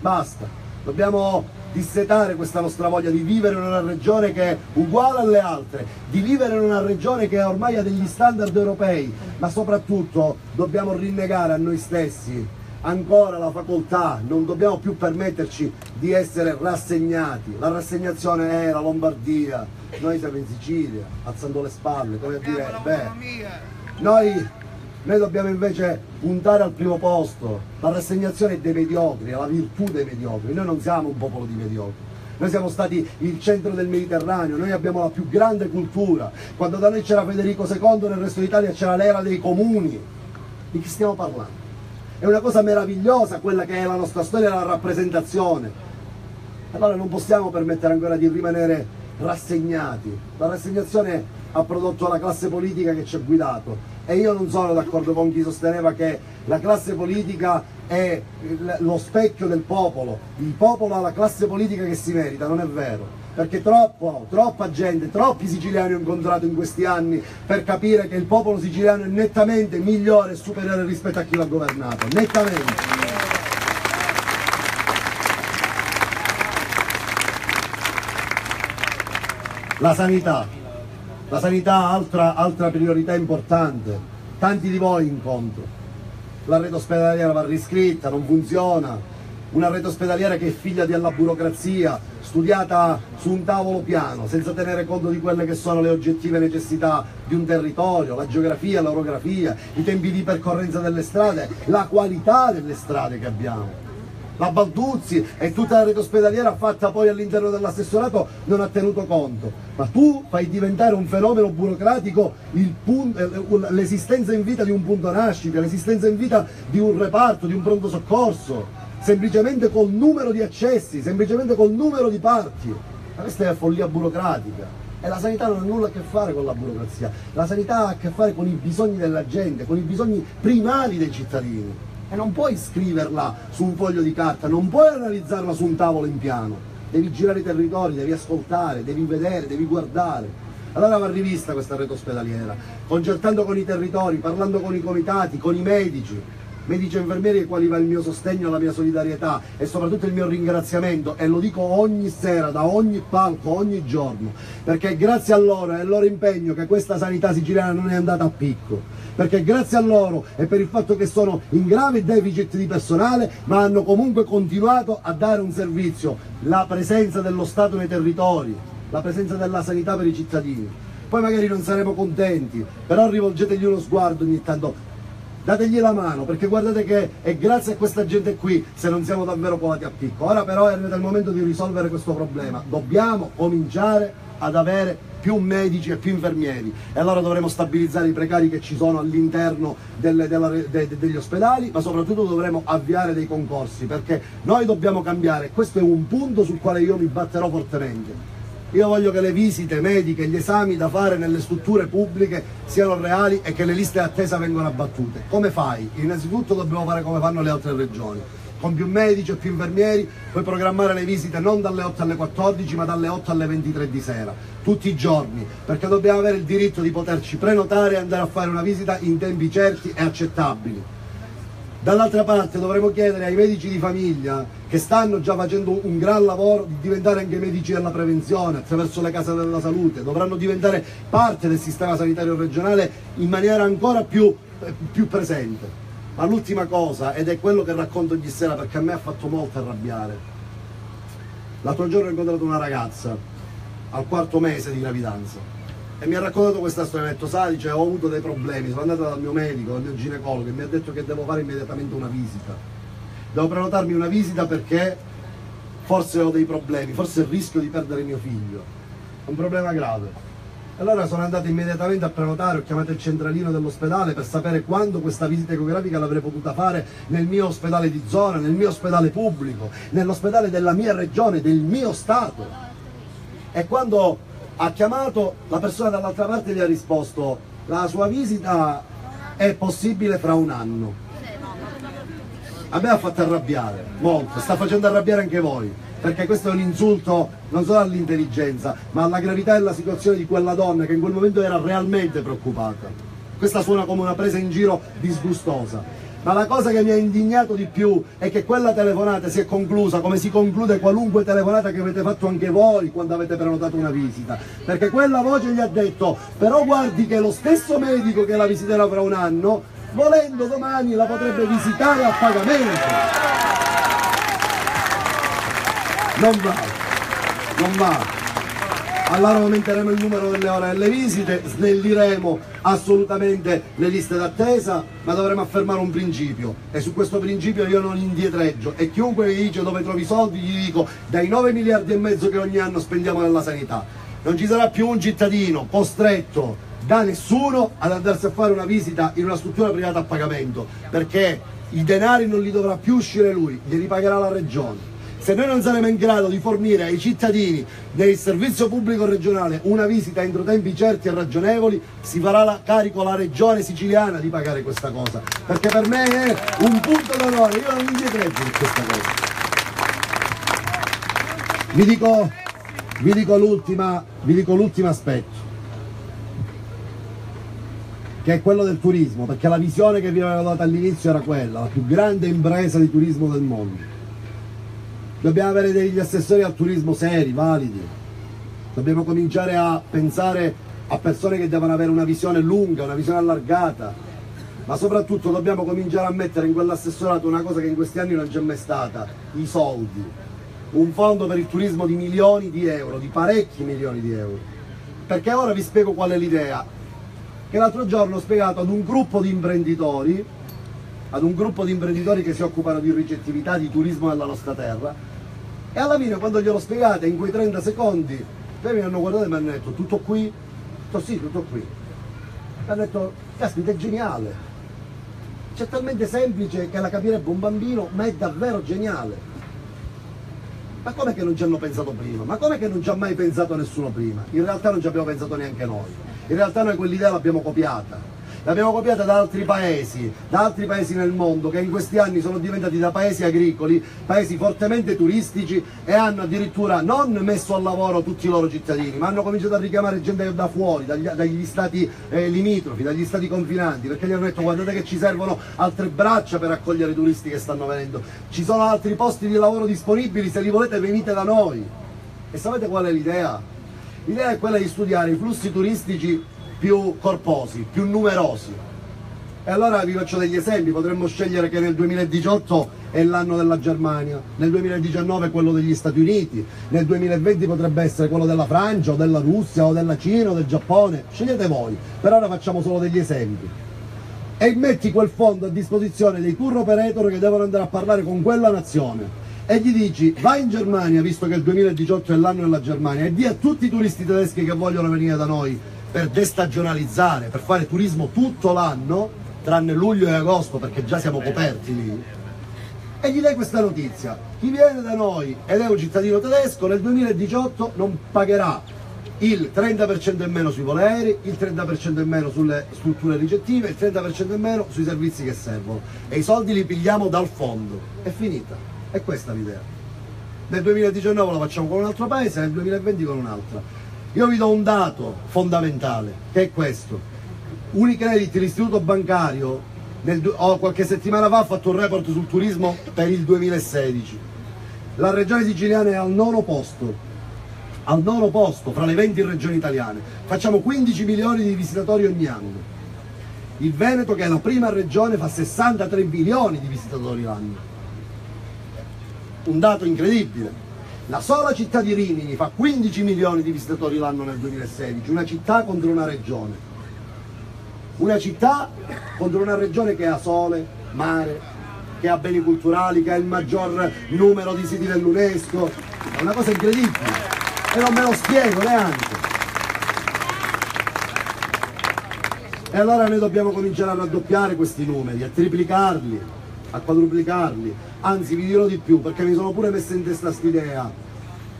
Basta, dobbiamo dissetare questa nostra voglia di vivere in una regione che è uguale alle altre, di vivere in una regione che ormai ha degli standard europei, ma soprattutto dobbiamo rinnegare a noi stessi ancora la facoltà, non dobbiamo più permetterci di essere rassegnati. La rassegnazione è la Lombardia, noi siamo in Sicilia, alzando le spalle, come a dire, beh, noi dobbiamo invece puntare al primo posto. La rassegnazione dei mediocri, la virtù dei mediocri. Noi non siamo un popolo di mediocri. Noi siamo stati il centro del Mediterraneo, noi abbiamo la più grande cultura. Quando da noi c'era Federico II, nel resto d'Italia c'era l'era dei comuni. Di chi stiamo parlando? È una cosa meravigliosa quella che è la nostra storia, la rappresentazione. Allora non possiamo permettere ancora di rimanere rassegnati. La rassegnazione ha prodotto la classe politica che ci ha guidato, e io non sono d'accordo con chi sosteneva che la classe politica è lo specchio del popolo. Il popolo ha la classe politica che si merita, non è vero, perché troppa gente, troppi siciliani ho incontrato in questi anni per capire che il popolo siciliano è nettamente migliore e superiore rispetto a chi l'ha governato, nettamente. La sanità altra priorità importante, tanti di voi incontro. La rete ospedaliera va riscritta, non funziona, una rete ospedaliera che è figlia della burocrazia, studiata su un tavolo piano, senza tenere conto di quelle che sono le oggettive necessità di un territorio, la geografia, l'orografia, i tempi di percorrenza delle strade, la qualità delle strade che abbiamo. La Balduzzi e tutta la rete ospedaliera fatta poi all'interno dell'assessorato non ha tenuto conto. Ma tu fai diventare un fenomeno burocratico l'esistenza in vita di un punto nascita, l'esistenza in vita di un reparto, di un pronto soccorso, semplicemente col numero di accessi, semplicemente col numero di parti. Ma questa è la follia burocratica. E la sanità non ha nulla a che fare con la burocrazia. La sanità ha a che fare con i bisogni della gente, con i bisogni primari dei cittadini. E non puoi scriverla su un foglio di carta, non puoi analizzarla su un tavolo in piano. Devi girare i territori, devi ascoltare, devi vedere, devi guardare. Allora va rivista questa rete ospedaliera, concertando con i territori, parlando con i comitati, con i medici e infermieri, ai quali va il mio sostegno, la mia solidarietà e soprattutto il mio ringraziamento, e lo dico ogni sera, da ogni palco, ogni giorno, perché è grazie a loro e al loro impegno che questa sanità siciliana non è andata a picco, perché grazie a loro e per il fatto che sono in grave deficit di personale, ma hanno comunque continuato a dare un servizio, la presenza dello Stato nei territori, la presenza della sanità per i cittadini. Poi magari non saremo contenti, però rivolgetegli uno sguardo ogni tanto, dategli la mano, perché guardate che è grazie a questa gente qui se non siamo davvero colati a picco. Ora però è arrivato il momento di risolvere questo problema. Dobbiamo cominciare ad avere più medici e più infermieri, e allora dovremo stabilizzare i precari che ci sono all'interno degli ospedali, ma soprattutto dovremo avviare dei concorsi, perché noi dobbiamo cambiare. Questo è un punto sul quale io mi batterò fortemente. Io voglio che le visite mediche, gli esami da fare nelle strutture pubbliche siano reali e che le liste d'attesa vengano abbattute. Come fai? Innanzitutto dobbiamo fare come fanno le altre regioni, con più medici e più infermieri. Puoi programmare le visite non dalle 8 alle 14 ma dalle 8 alle 23 di sera, tutti i giorni, perché dobbiamo avere il diritto di poterci prenotare e andare a fare una visita in tempi certi e accettabili. Dall'altra parte dovremo chiedere ai medici di famiglia, che stanno già facendo un gran lavoro, di diventare anche medici della prevenzione attraverso le case della salute. Dovranno diventare parte del sistema sanitario regionale in maniera ancora più presente. Ma l'ultima cosa, ed è quello che racconto ogni sera perché a me ha fatto molto arrabbiare. L'altro giorno ho incontrato una ragazza al quarto mese di gravidanza e mi ha raccontato questa storia. Mi ha detto: sai, dice, ho avuto dei problemi, sono andata dal mio medico, dal mio ginecologo, e mi ha detto che devo fare immediatamente una visita, devo prenotarmi una visita perché forse ho dei problemi, forse rischio di perdere mio figlio, è un problema grave. Allora sono andato immediatamente a prenotare, ho chiamato il centralino dell'ospedale per sapere quando questa visita ecografica l'avrei potuta fare nel mio ospedale di zona, nel mio ospedale pubblico, nell'ospedale della mia regione, del mio stato. E quando ha chiamato, la persona dall'altra parte gli ha risposto: la sua visita è possibile fra un anno. A me ha fatto arrabbiare molto, sta facendo arrabbiare anche voi, perché questo è un insulto non solo all'intelligenza ma alla gravità della situazione di quella donna che in quel momento era realmente preoccupata. Questa suona come una presa in giro disgustosa, ma la cosa che mi ha indignato di più è che quella telefonata si è conclusa come si conclude qualunque telefonata che avete fatto anche voi quando avete prenotato una visita, perché quella voce gli ha detto: però guardi che lo stesso medico che la visiterà fra un anno, volendo domani la potrebbe visitare a pagamento. Non va. Allora aumenteremo il numero delle ore delle visite, snelliremo assolutamente le liste d'attesa, ma dovremo affermare un principio, e su questo principio io non indietreggio, e chiunque mi dice dove trovi i soldi gli dico: dai 9,5 miliardi che ogni anno spendiamo nella sanità, non ci sarà più un cittadino costretto da nessuno ad andarsi a fare una visita in una struttura privata a pagamento, perché i denari non li dovrà più uscire lui, li ripagherà la regione. Se noi non saremo in grado di fornire ai cittadini del servizio pubblico regionale una visita entro tempi certi e ragionevoli, si farà la carico la regione siciliana di pagare questa cosa, perché per me è un punto d'onore, io non mi indietreggio di questa cosa. Vi dico l'ultimo aspetto, che è quello del turismo, perché la visione che vi avevo dato all'inizio era quella, la più grande impresa di turismo del mondo. Dobbiamo avere degli assessori al turismo seri, validi, dobbiamo cominciare a pensare a persone che devono avere una visione lunga, una visione allargata, ma soprattutto dobbiamo cominciare a mettere in quell'assessorato una cosa che in questi anni non c'è mai stata, i soldi, un fondo per il turismo di milioni di euro, di parecchi milioni di euro, perché ora vi spiego qual è l'idea, che l'altro giorno ho spiegato ad un gruppo di imprenditori che si occupano di ricettività, di turismo nella nostra terra, e alla fine quando glielo spiegate in quei 30 secondi poi mi hanno guardato e mi hanno detto tutto qui? Detto, sì, tutto qui. Mi hanno detto caspita, è geniale, c'è talmente semplice che la capirebbe un bambino, ma è davvero geniale. Ma com'è che non ci hanno pensato prima? Ma com'è che non ci ha mai pensato nessuno prima? In realtà non ci abbiamo pensato neanche noi, in realtà noi quell'idea l'abbiamo copiata. L'abbiamo copiata da altri paesi nel mondo che in questi anni sono diventati da paesi agricoli, paesi fortemente turistici, e hanno addirittura non messo al lavoro tutti i loro cittadini, ma hanno cominciato a richiamare gente da fuori, dagli stati limitrofi, dagli stati confinanti, perché gli hanno detto guardate che ci servono altre braccia per accogliere i turisti che stanno venendo, ci sono altri posti di lavoro disponibili, se li volete venite da noi. E sapete qual è l'idea? L'idea è quella di studiare i flussi turistici più corposi, più numerosi. E allora vi faccio degli esempi, potremmo scegliere che nel 2018 è l'anno della Germania, nel 2019 è quello degli Stati Uniti, nel 2020 potrebbe essere quello della Francia o della Russia o della Cina o del Giappone, scegliete voi, per ora facciamo solo degli esempi. E metti quel fondo a disposizione dei tour operator che devono andare a parlare con quella nazione e gli dici vai in Germania, visto che il 2018 è l'anno della Germania, e di a tutti i turisti tedeschi che vogliono venire da noi per destagionalizzare, per fare turismo tutto l'anno tranne luglio e agosto perché già siamo coperti lì, e gli dai questa notizia: chi viene da noi ed è un cittadino tedesco nel 2018 non pagherà il 30% in meno sui voleri, il 30% in meno sulle strutture ricettive, il 30% in meno sui servizi che servono, e i soldi li pigliamo dal fondo. È finita, è questa l'idea. Nel 2019 la facciamo con un altro paese, nel 2020 con un'altra. Io vi do un dato fondamentale, che è questo. Unicredit, l'istituto bancario, qualche settimana fa ha fatto un report sul turismo per il 2016. La regione siciliana è al nono posto fra le 20 regioni italiane. Facciamo 15 milioni di visitatori ogni anno. Il Veneto, che è la prima regione, fa 63 milioni di visitatori l'anno. Un dato incredibile. La sola città di Rimini fa 15 milioni di visitatori l'anno nel 2016, una città contro una regione. Una città contro una regione che ha sole, mare, che ha beni culturali, che ha il maggior numero di siti dell'UNESCO. È una cosa incredibile e non me lo spiego neanche. E allora noi dobbiamo cominciare a raddoppiare questi numeri, a triplicarli, a quadruplicarli. Anzi, vi dirò di più, perché mi sono pure messo in testa quest'idea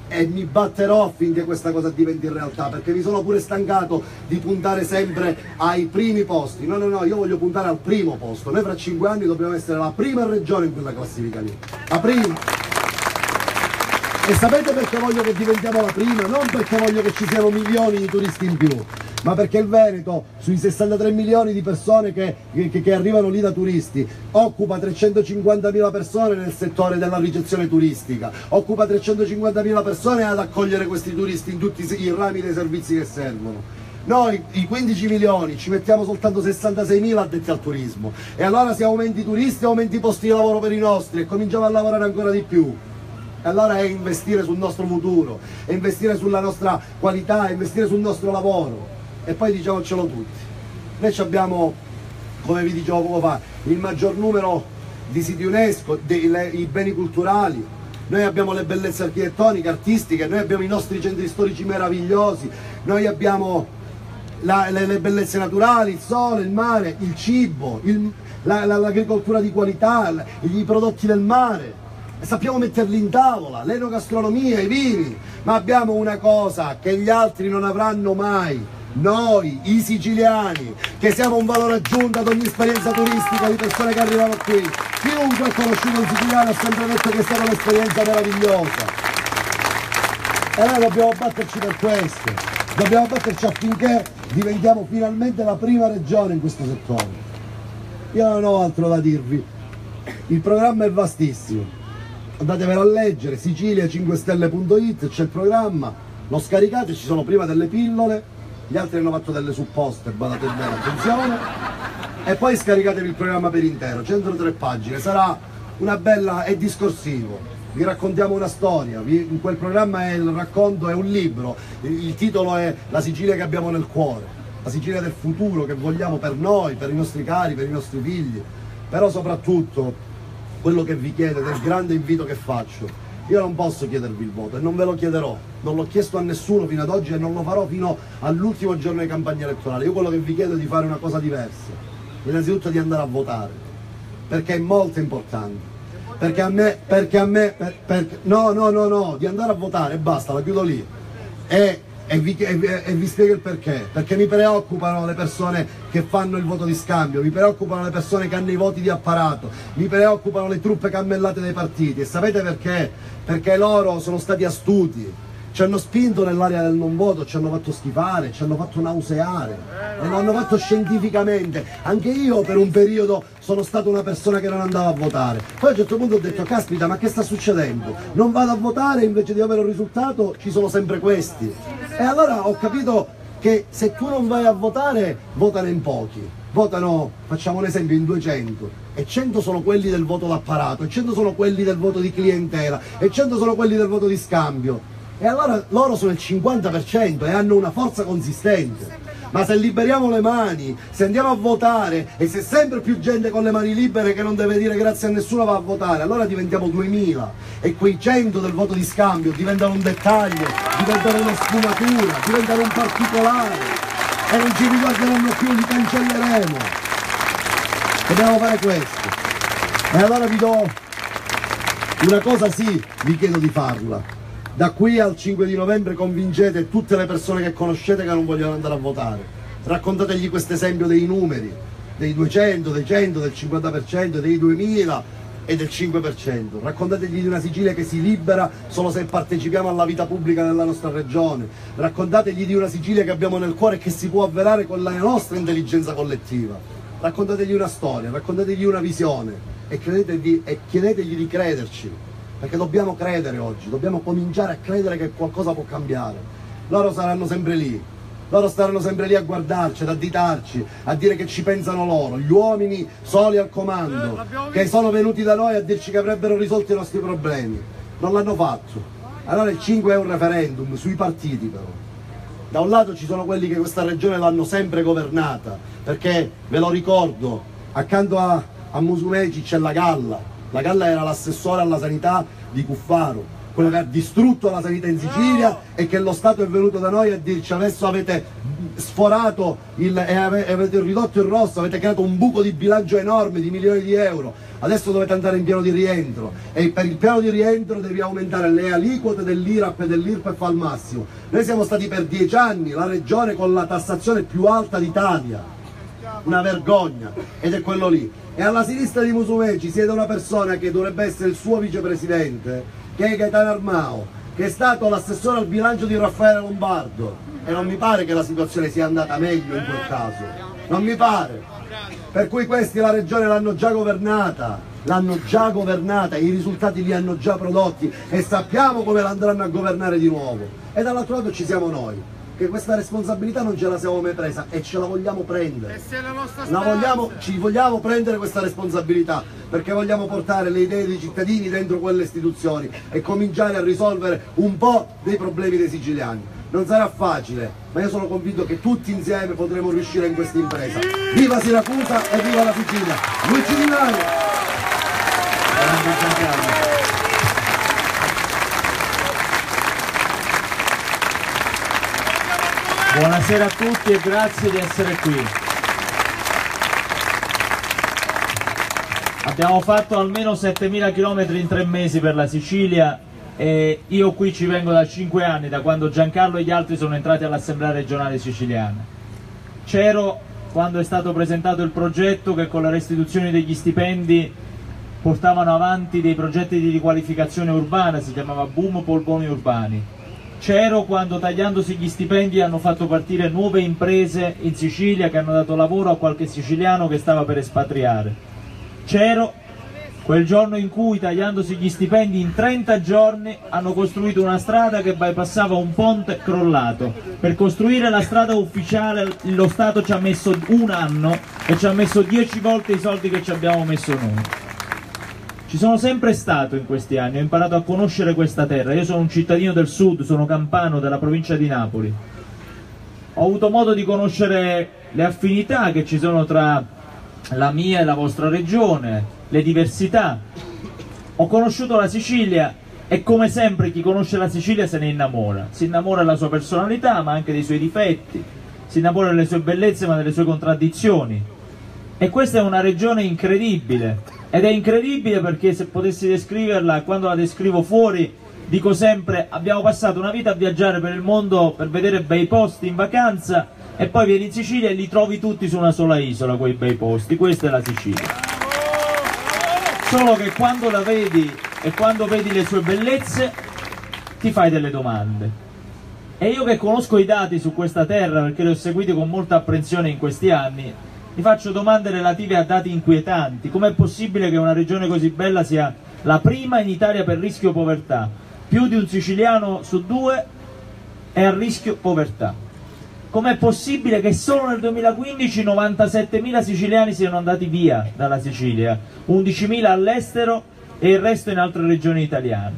e mi batterò affinché questa cosa diventi realtà, perché mi sono pure stancato di puntare sempre ai primi posti. No, io voglio puntare al primo posto. Noi fra 5 anni dobbiamo essere la prima regione in quella classifica lì, la prima. E sapete perché voglio che diventiamo la prima? Non perché voglio che ci siano milioni di turisti in più, ma perché il Veneto, sui 63 milioni di persone che arrivano lì da turisti, occupa 350.000 persone nel settore della ricezione turistica, occupa 350.000 persone ad accogliere questi turisti in tutti i rami dei servizi che servono. Noi i 15 milioni ci mettiamo soltanto 66.000 addetti al turismo, e allora se aumenti i turisti aumenti i posti di lavoro per i nostri e cominciamo a lavorare ancora di più. Allora è investire sul nostro futuro, è investire sulla nostra qualità, è investire sul nostro lavoro. E poi diciamocelo tutti, noi abbiamo, come vi dicevo poco fa, il maggior numero di siti UNESCO, i beni culturali, noi abbiamo le bellezze architettoniche, artistiche, noi abbiamo i nostri centri storici meravigliosi, noi abbiamo le bellezze naturali, il sole, il mare, il cibo, l'agricoltura di qualità, i prodotti del mare. sappiamo metterli in tavola, l'enogastronomia, i vini, ma abbiamo una cosa che gli altri non avranno mai, noi, i siciliani, che siamo un valore aggiunto ad ogni esperienza turistica di persone che arrivano qui. Chiunque ha conosciuto un siciliano ha sempre detto che è stata un'esperienza meravigliosa. E noi dobbiamo batterci per questo, dobbiamo batterci affinché diventiamo finalmente la prima regione in questo settore. Io non ho altro da dirvi, il programma è vastissimo, andatevelo a leggere, sicilia5stelle.it c'è il programma, lo scaricate, ci sono prima delle pillole, gli altri hanno fatto delle supposte, badate bene, attenzione, e poi scaricatevi il programma per intero, 103 pagine, sarà una bella, è discorsivo. Vi raccontiamo una storia, in quel programma è il racconto, è un libro, il titolo è La Sicilia che abbiamo nel cuore, la Sicilia del futuro che vogliamo per noi, per i nostri cari, per i nostri figli, però soprattutto quello che vi chiedo, del grande invito che faccio, io non posso chiedervi il voto e non ve lo chiederò, non l'ho chiesto a nessuno fino ad oggi e non lo farò fino all'ultimo giorno di campagna elettorale, io quello che vi chiedo è di fare una cosa diversa, innanzitutto di andare a votare, perché è molto importante. No, di andare a votare e basta, la chiudo lì e vi spiego il perché, perché mi preoccupano le persone che fanno il voto di scambio, mi preoccupano le persone che hanno i voti di apparato, mi preoccupano le truppe cammellate dai partiti e sapete perché? Perché loro sono stati astuti, ci hanno spinto nell'area del non voto, ci hanno fatto schifare, ci hanno fatto nauseare e lo hanno fatto scientificamente. Anche io per un periodo sono stato una persona che non andava a votare, poi a un certo punto ho detto caspita, ma che sta succedere? Non vado a votare, invece di avere un risultato ci sono sempre questi, e allora ho capito che se tu non vai a votare votano in pochi, votano, facciamo un esempio, in 200 e 100 sono quelli del voto d'apparato e 100 sono quelli del voto di clientela e 100 sono quelli del voto di scambio. E allora loro sono il 50% e hanno una forza consistente. Ma se liberiamo le mani, se andiamo a votare e se sempre più gente con le mani libere che non deve dire grazie a nessuno va a votare, allora diventiamo 2000 e quei 100 del voto di scambio diventano un dettaglio, diventano una sfumatura, diventano un particolare e non ci riguarderanno più, li cancelleremo. Dobbiamo fare questo. E allora vi do una cosa, sì, vi chiedo di farla. Da qui al 5 di novembre convincete tutte le persone che conoscete che non vogliono andare a votare. Raccontategli questo esempio dei numeri, dei 200, dei 100, del 50%, dei 2000 e del 5%. Raccontategli di una Sicilia che si libera solo se partecipiamo alla vita pubblica della nostra regione. Raccontategli di una Sicilia che abbiamo nel cuore e che si può avverare con la nostra intelligenza collettiva. Raccontategli una storia, raccontategli una visione e chiedetegli di crederci. Perché dobbiamo credere oggi, dobbiamo cominciare a credere che qualcosa può cambiare. Loro saranno sempre lì, loro staranno sempre lì a guardarci, ad additarci, a dire che ci pensano loro, gli uomini soli al comando, che sono venuti da noi a dirci che avrebbero risolto i nostri problemi. Non l'hanno fatto. Allora il 5 è un referendum sui partiti però. Da un lato ci sono quelli che questa regione l'hanno sempre governata, perché ve lo ricordo, accanto a Musumeci c'è la Galla. La Galla era l'assessore alla sanità di Cuffaro, quello che ha distrutto la sanità in Sicilia e che lo Stato è venuto da noi a dirci adesso avete sforato e avete ridotto il rosso, avete creato un buco di bilancio enorme di milioni di euro, adesso dovete andare in piano di rientro e per il piano di rientro devi aumentare le aliquote dell'IRAP e dell'IRPEF al massimo. Noi siamo stati per 10 anni la regione con la tassazione più alta d'Italia, una vergogna, ed è quello lì. E alla sinistra di Musumeci siede una persona che dovrebbe essere il suo vicepresidente, che è Gaetano Armao, che è stato l'assessore al bilancio di Raffaele Lombardo, e non mi pare che la situazione sia andata meglio in quel caso, non mi pare, per cui questi la regione l'hanno già governata, i risultati li hanno già prodotti e sappiamo come l'andranno a governare di nuovo. E dall'altro lato ci siamo noi, che questa responsabilità non ce la siamo mai presa e ce la vogliamo prendere. E se la nostra speranza... ci vogliamo prendere questa responsabilità perché vogliamo portare le idee dei cittadini dentro quelle istituzioni e cominciare a risolvere un po' dei problemi dei siciliani. Non sarà facile, ma io sono convinto che tutti insieme potremo riuscire in questa impresa. Viva Siracusa e viva la Sicilia! Luci di Mario! Buonasera a tutti e grazie di essere qui. Abbiamo fatto almeno 7.000 km in 3 mesi per la Sicilia e io qui ci vengo da 5 anni, da quando Giancarlo e gli altri sono entrati all'Assemblea regionale siciliana. C'ero quando è stato presentato il progetto che con la restituzione degli stipendi portavano avanti dei progetti di riqualificazione urbana, si chiamava Boom Polmoni Urbani. C'ero quando tagliandosi gli stipendi hanno fatto partire nuove imprese in Sicilia che hanno dato lavoro a qualche siciliano che stava per espatriare. C'ero quel giorno in cui tagliandosi gli stipendi in 30 giorni hanno costruito una strada che bypassava un ponte crollato. Per costruire la strada ufficiale lo Stato ci ha messo un anno e ci ha messo 10 volte i soldi che ci abbiamo messo noi. Ci sono sempre stato in questi anni, ho imparato a conoscere questa terra, io sono un cittadino del sud, sono campano della provincia di Napoli. Ho avuto modo di conoscere le affinità che ci sono tra la mia e la vostra regione, le diversità. Ho conosciuto la Sicilia e come sempre chi conosce la Sicilia se ne innamora. Si innamora della sua personalità ma anche dei suoi difetti, si innamora delle sue bellezze ma delle sue contraddizioni. E questa è una regione incredibile. Ed è incredibile perché se potessi descriverla, quando la descrivo fuori dico sempre abbiamo passato una vita a viaggiare per il mondo per vedere bei posti in vacanza e poi vieni in Sicilia e li trovi tutti su una sola isola quei bei posti. Questa è la Sicilia, solo che quando la vedi e quando vedi le sue bellezze ti fai delle domande. E io che conosco i dati su questa terra perché li ho seguiti con molta apprensione in questi anni, vi faccio domande relative a dati inquietanti. Com'è possibile che una regione così bella sia la prima in Italia per rischio povertà? Più di un siciliano su 2 è a rischio povertà. Com'è possibile che solo nel 2015 97.000 siciliani siano andati via dalla Sicilia, 11.000 all'estero e il resto in altre regioni italiane?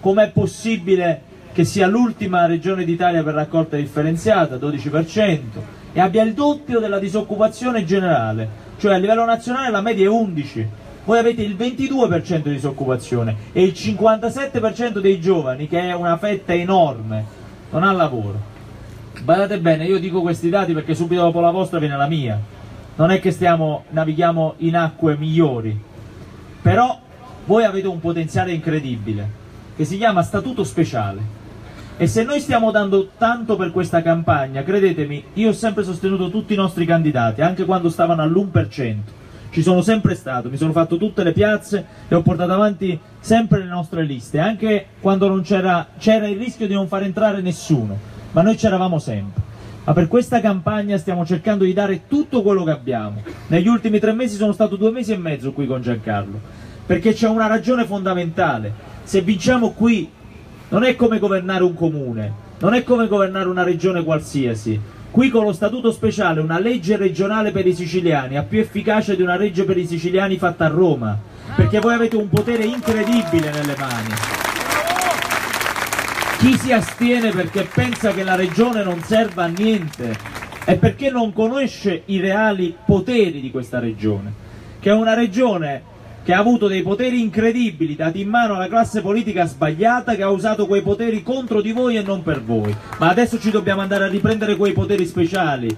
Com'è possibile che sia l'ultima regione d'Italia per raccolta differenziata, 12%, e abbia il doppio della disoccupazione generale, cioè a livello nazionale la media è 11, voi avete il 22% di disoccupazione e il 57% dei giovani, che è una fetta enorme, non ha lavoro. Badate bene, io dico questi dati perché subito dopo la vostra viene la mia, non è che navighiamo in acque migliori, però voi avete un potenziale incredibile che si chiama Statuto Speciale. E se noi stiamo dando tanto per questa campagna, credetemi, io ho sempre sostenuto tutti i nostri candidati, anche quando stavano all'1%, ci sono sempre stato, mi sono fatto tutte le piazze e ho portato avanti sempre le nostre liste, anche quando non c'era il rischio di non far entrare nessuno, ma noi c'eravamo sempre. Ma per questa campagna stiamo cercando di dare tutto quello che abbiamo. Negli ultimi 3 mesi sono stato 2 mesi e mezzo qui con Giancarlo, perché c'è una ragione fondamentale. Se vinciamo qui non è come governare un comune, non è come governare una regione qualsiasi. Qui con lo Statuto Speciale, una legge regionale per i siciliani è più efficace di una legge per i siciliani fatta a Roma, perché voi avete un potere incredibile nelle mani. Chi si astiene perché pensa che la regione non serva a niente è perché non conosce i reali poteri di questa regione, che è una regione che ha avuto dei poteri incredibili dati in mano alla classe politica sbagliata, che ha usato quei poteri contro di voi e non per voi. Ma adesso ci dobbiamo andare a riprendere quei poteri speciali.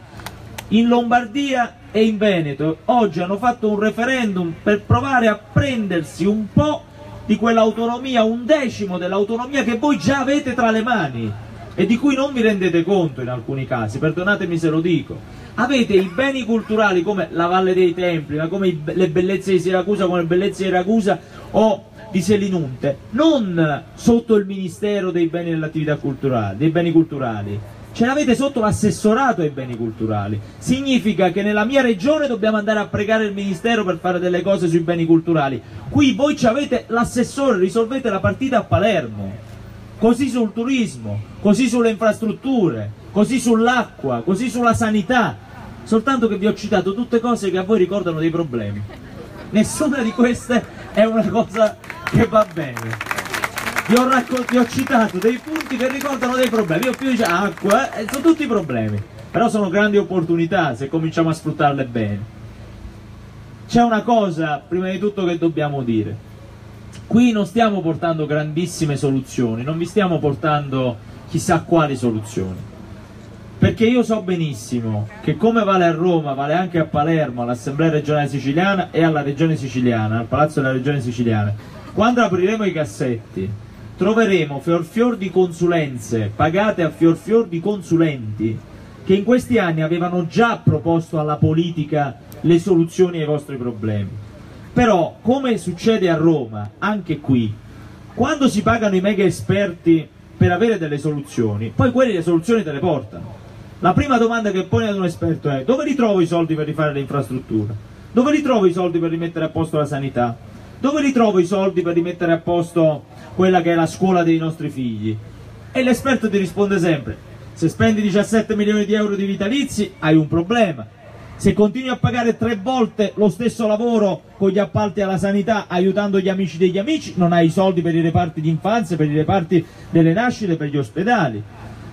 In Lombardia e in Veneto oggi hanno fatto un referendum per provare a prendersi un po' di quell'autonomia, 1/10 dell'autonomia che voi già avete tra le mani e di cui non vi rendete conto in alcuni casi, perdonatemi se lo dico. Avete i beni culturali come la Valle dei Templi, ma come le bellezze di Siracusa, come le bellezze di Ragusa o di Selinunte, non sotto il Ministero dei Beni e delle Attività Culturali, dei Beni Culturali, ce l'avete sotto l'assessorato ai beni culturali. Significa che nella mia regione dobbiamo andare a pregare il Ministero per fare delle cose sui beni culturali. Qui voi ci avete l'assessore, risolvete la partita a Palermo. Così sul turismo, così sulle infrastrutture, così sull'acqua, così sulla sanità, soltanto che vi ho citato tutte cose che a voi ricordano dei problemi. Nessuna di queste è una cosa che va bene. Vi ho citato dei punti che ricordano dei problemi, io più dicevo acqua, sono tutti problemi, però sono grandi opportunità se cominciamo a sfruttarle bene. C'è una cosa prima di tutto che dobbiamo dire. Qui non stiamo portando grandissime soluzioni, non vi stiamo portando chissà quali soluzioni. perché io so benissimo che, come vale a Roma, vale anche a Palermo, all'Assemblea regionale siciliana e alla regione siciliana, al palazzo della regione siciliana, quando apriremo i cassetti troveremo fior fior di consulenze pagate a fior fior di consulenti che in questi anni avevano già proposto alla politica le soluzioni ai vostri problemi. Però, come succede a Roma, anche qui, quando si pagano i mega esperti per avere delle soluzioni, poi quelli le soluzioni te le portano. La prima domanda che pone ad un esperto è: dove ritrovo i soldi per rifare le infrastrutture? Dove ritrovo i soldi per rimettere a posto la sanità? Dove ritrovo i soldi per rimettere a posto quella che è la scuola dei nostri figli? E l'esperto ti risponde sempre: se spendi 17 milioni di euro di vitalizi hai un problema, se continui a pagare 3 volte lo stesso lavoro con gli appalti alla sanità aiutando gli amici degli amici non hai i soldi per i reparti di infanzia, per i reparti delle nascite, per gli ospedali,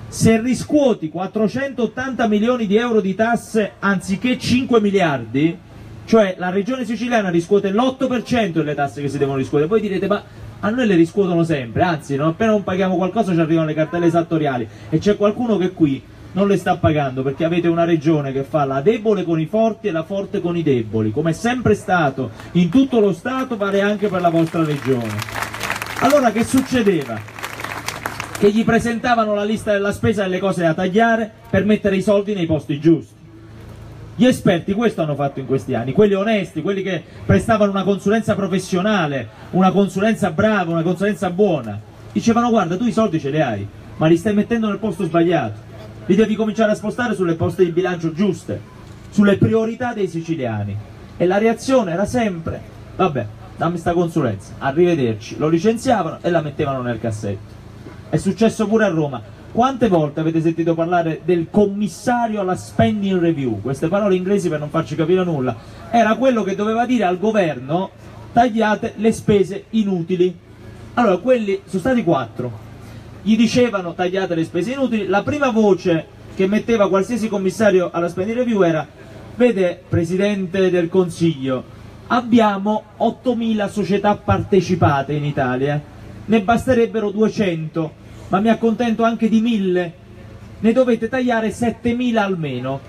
se riscuoti 480 milioni di euro di tasse anziché 5 miliardi, cioè la regione siciliana riscuote l'8% delle tasse che si devono riscuotere. Voi direte: ma a noi le riscuotono sempre, anzi, non appena non paghiamo qualcosa ci arrivano le cartelle esattoriali, e c'è qualcuno che qui non le sta pagando, perché avete una regione che fa la debole con i forti e la forte con i deboli, come è sempre stato in tutto lo Stato, vale anche per la vostra regione. Allora che succedeva? Che gli presentavano la lista della spesa e le cose da tagliare per mettere i soldi nei posti giusti. Gli esperti questo hanno fatto in questi anni, quelli onesti, quelli che prestavano una consulenza professionale, una consulenza brava, una consulenza buona. Dicevano: guarda, tu i soldi ce li hai, ma li stai mettendo nel posto sbagliato, li devi cominciare a spostare sulle poste di bilancio giuste, sulle priorità dei siciliani. E la reazione era sempre: vabbè, dammi sta consulenza, arrivederci. Lo licenziavano e la mettevano nel cassetto. È successo pure a Roma. Quante volte avete sentito parlare del commissario alla spending review? Queste parole inglesi per non farci capire nulla. Era quello che doveva dire al governo: tagliate le spese inutili. Allora, quelli sono stati 4. Gli dicevano: tagliate le spese inutili. La prima voce che metteva qualsiasi commissario alla spending review era: vede, Presidente del Consiglio, abbiamo 8.000 società partecipate in Italia, ne basterebbero 200. Ma mi accontento anche di 1.000, ne dovete tagliare 7.000 almeno,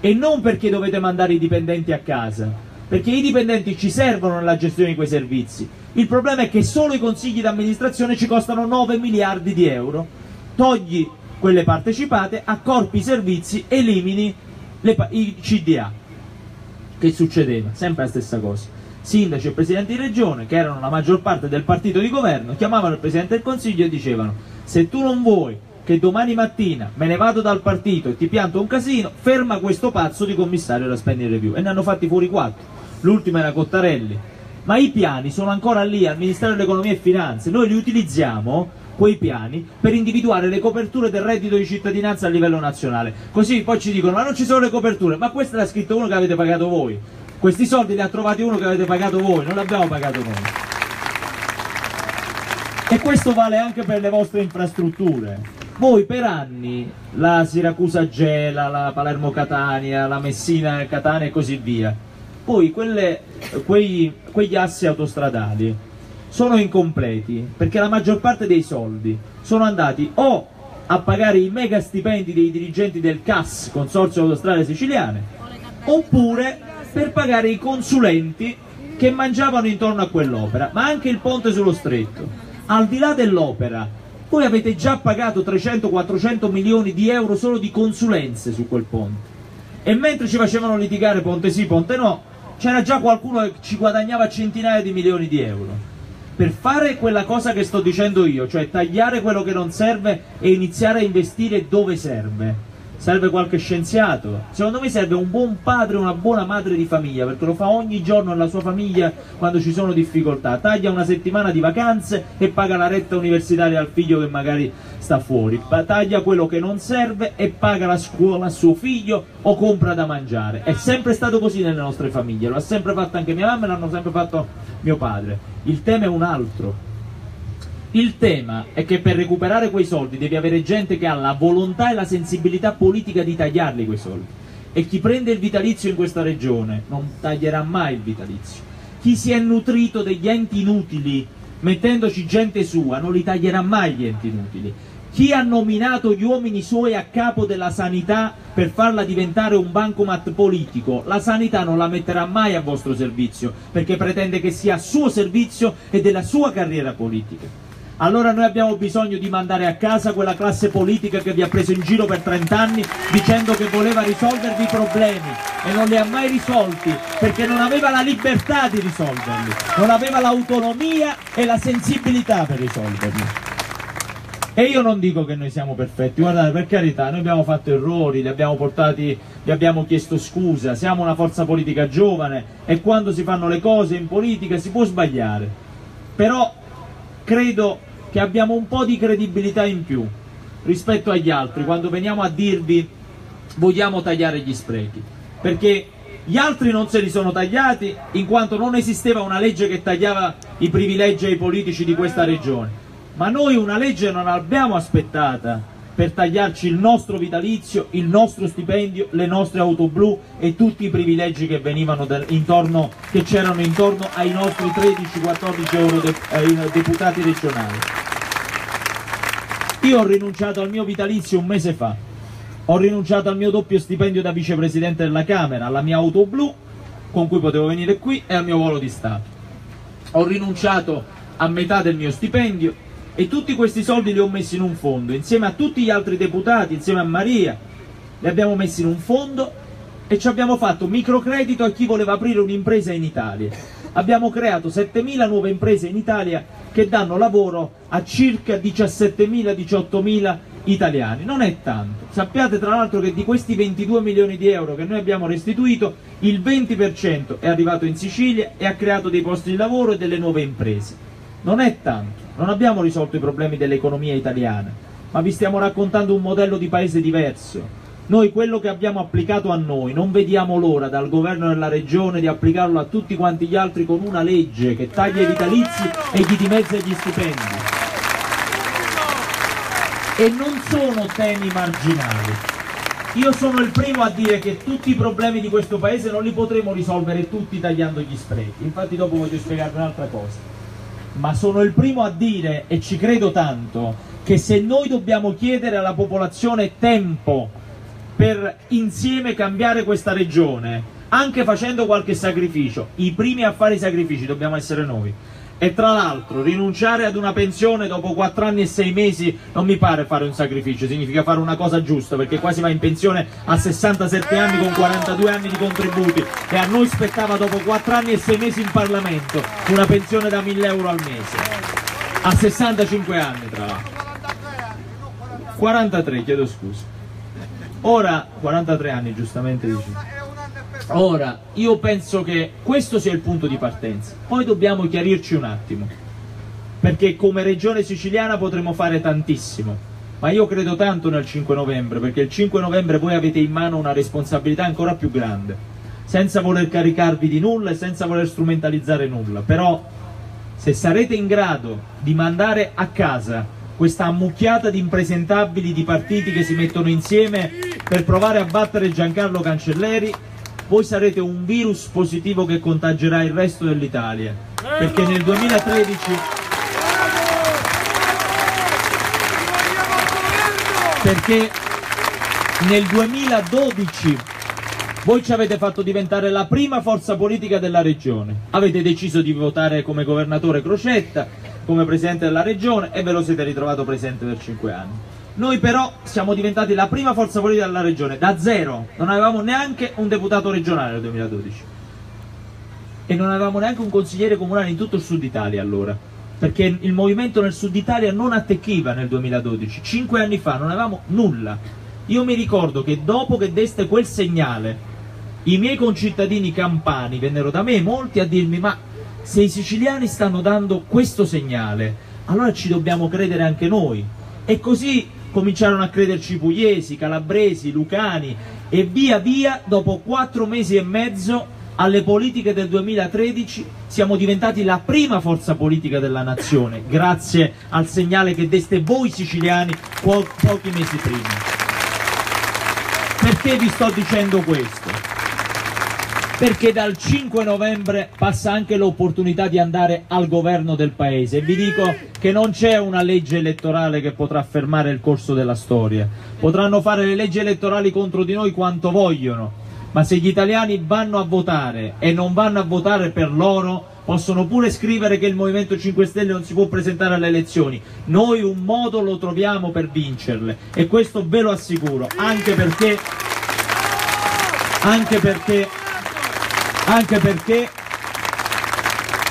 e non perché dovete mandare i dipendenti a casa, perché i dipendenti ci servono nella gestione di quei servizi. Il problema è che solo i consigli d'amministrazione ci costano 9 miliardi di euro. Togli quelle partecipate, accorpi i servizi, elimini i CDA. Che succedeva? Sempre la stessa cosa. Sindaci e presidenti di regione, che erano la maggior parte del partito di governo, chiamavano il Presidente del Consiglio e dicevano: se tu non vuoi che domani mattina me ne vado dal partito e ti pianto un casino, ferma questo pazzo di commissario alla spending review. E ne hanno fatti fuori 4, l'ultima era Cottarelli. Ma i piani sono ancora lì al Ministero dell'Economia e Finanze, noi li utilizziamo quei piani per individuare le coperture del reddito di cittadinanza a livello nazionale, così poi ci dicono: ma non ci sono le coperture. Ma questo l'ha scritto uno che avete pagato voi. Questi soldi li ha trovati uno che avete pagato voi, non li abbiamo pagato noi. E questo vale anche per le vostre infrastrutture. Voi per anni, la Siracusa gela, la Palermo-Catania, la Messina-Catania e così via, poi quegli assi autostradali sono incompleti, perché la maggior parte dei soldi sono andati o a pagare i mega stipendi dei dirigenti del CAS, Consorzio Autostrade Siciliane, oppure per pagare i consulenti che mangiavano intorno a quell'opera. Ma anche il ponte sullo stretto, al di là dell'opera, voi avete già pagato 300-400 milioni di euro solo di consulenze su quel ponte, e mentre ci facevano litigare ponte sì, ponte no, c'era già qualcuno che ci guadagnava centinaia di milioni di euro. Per fare quella cosa che sto dicendo io, cioè tagliare quello che non serve e iniziare a investire dove serve, serve qualche scienziato. Secondo me serve un buon padre e una buona madre di famiglia, perché lo fa ogni giorno nella sua famiglia quando ci sono difficoltà. Taglia una settimana di vacanze e paga la retta universitaria al figlio che magari sta fuori. Taglia quello che non serve e paga la scuola a suo figlio o compra da mangiare. È sempre stato così nelle nostre famiglie, lo ha sempre fatto anche mia mamma e l'hanno sempre fatto mio padre. Il tema è un altro. Il tema è che per recuperare quei soldi devi avere gente che ha la volontà e la sensibilità politica di tagliarli quei soldi. E chi prende il vitalizio in questa regione non taglierà mai il vitalizio. Chi si è nutrito degli enti inutili mettendoci gente sua non li taglierà mai gli enti inutili. Chi ha nominato gli uomini suoi a capo della sanità per farla diventare un bancomat politico? La sanità non la metterà mai a vostro servizio, perché pretende che sia a suo servizio e della sua carriera politica. Allora noi abbiamo bisogno di mandare a casa quella classe politica che vi ha preso in giro per 30 anni dicendo che voleva risolvervi i problemi e non li ha mai risolti, perché non aveva la libertà di risolverli, non aveva l'autonomia e la sensibilità per risolverli. E io non dico che noi siamo perfetti, guardate, per carità, noi abbiamo fatto errori, li abbiamo portati, gli abbiamo chiesto scusa, siamo una forza politica giovane e quando si fanno le cose in politica si può sbagliare, però credo che abbiamo un po' di credibilità in più rispetto agli altri quando veniamo a dirvi vogliamo tagliare gli sprechi, perché gli altri non se li sono tagliati in quanto non esisteva una legge che tagliava i privilegi ai politici di questa regione. Ma noi una legge non l'abbiamo aspettata per tagliarci il nostro vitalizio, il nostro stipendio, le nostre auto blu e tutti i privilegi che venivano che c'erano intorno ai nostri 13-14 eurodeputati regionali. Io ho rinunciato al mio vitalizio un mese fa, ho rinunciato al mio doppio stipendio da vicepresidente della Camera, alla mia auto blu con cui potevo venire qui e al mio volo di Stato. Ho rinunciato a metà del mio stipendio e tutti questi soldi li ho messi in un fondo insieme a tutti gli altri deputati, insieme a Maria, li abbiamo messi in un fondo e ci abbiamo fatto microcredito a chi voleva aprire un'impresa in Italia. Abbiamo creato 7.000 nuove imprese in Italia che danno lavoro a circa 17.000-18.000 italiani. Non è tanto, sappiate tra l'altro che di questi 22 milioni di euro che noi abbiamo restituito il 20% è arrivato in Sicilia e ha creato dei posti di lavoro e delle nuove imprese. Non è tanto, non abbiamo risolto i problemi dell'economia italiana, ma vi stiamo raccontando un modello di paese diverso. Noi quello che abbiamo applicato a noi, non vediamo l'ora dal governo della regione di applicarlo a tutti quanti gli altri con una legge che taglia i vitalizi e gli dimezza gli stipendi. E non sono temi marginali. Io sono il primo a dire che tutti i problemi di questo paese non li potremo risolvere tutti tagliando gli sprechi, infatti dopo voglio spiegarvi un'altra cosa. Ma sono il primo a dire, e ci credo tanto, che se noi dobbiamo chiedere alla popolazione tempo per insieme cambiare questa regione, anche facendo qualche sacrificio, i primi a fare i sacrifici dobbiamo essere noi. E tra l'altro rinunciare ad una pensione dopo 4 anni e 6 mesi non mi pare fare un sacrificio, significa fare una cosa giusta, perché qua si va in pensione a 67 anni con 42 anni di contributi e a noi spettava dopo 4 anni e 6 mesi in Parlamento una pensione da 1.000 euro al mese, a 65 anni tra l'altro, 43 chiedo scusa, ora 43 anni giustamente dici. Ora, io penso che questo sia il punto di partenza, poi dobbiamo chiarirci un attimo, perché come regione siciliana potremo fare tantissimo, ma io credo tanto nel 5 novembre, perché il 5 novembre voi avete in mano una responsabilità ancora più grande, senza voler caricarvi di nulla e senza voler strumentalizzare nulla, però se sarete in grado di mandare a casa questa ammucchiata di impresentabili di partiti che si mettono insieme per provare a battere Giancarlo Cancelleri, voi sarete un virus positivo che contagerà il resto dell'Italia, perché nel 2013 nel 2012 voi ci avete fatto diventare la prima forza politica della regione, avete deciso di votare come governatore Crocetta, come presidente della regione e ve lo siete ritrovato presidente per 5 anni. Noi però siamo diventati la prima forza politica della regione, da zero, non avevamo neanche un deputato regionale nel 2012 e non avevamo neanche un consigliere comunale in tutto il sud Italia allora, perché il movimento nel sud Italia non attecchiva nel 2012, 5 anni fa non avevamo nulla. Io mi ricordo che dopo che deste quel segnale i miei concittadini campani vennero da me molti a dirmi: ma se i siciliani stanno dando questo segnale allora ci dobbiamo credere anche noi. E così cominciarono a crederci pugliesi, calabresi, lucani e via via dopo 4 mesi e mezzo alle politiche del 2013 siamo diventati la prima forza politica della nazione grazie al segnale che deste voi siciliani pochi mesi prima. Perché vi sto dicendo questo? perché dal 5 novembre passa anche l'opportunità di andare al governo del paese. E vi dico che non c'è una legge elettorale che potrà fermare il corso della storia. Potranno fare le leggi elettorali contro di noi quanto vogliono, ma se gli italiani vanno a votare e non vanno a votare per loro, possono pure scrivere che il Movimento 5 Stelle non si può presentare alle elezioni. Noi un modo lo troviamo per vincerle, e questo ve lo assicuro, anche perché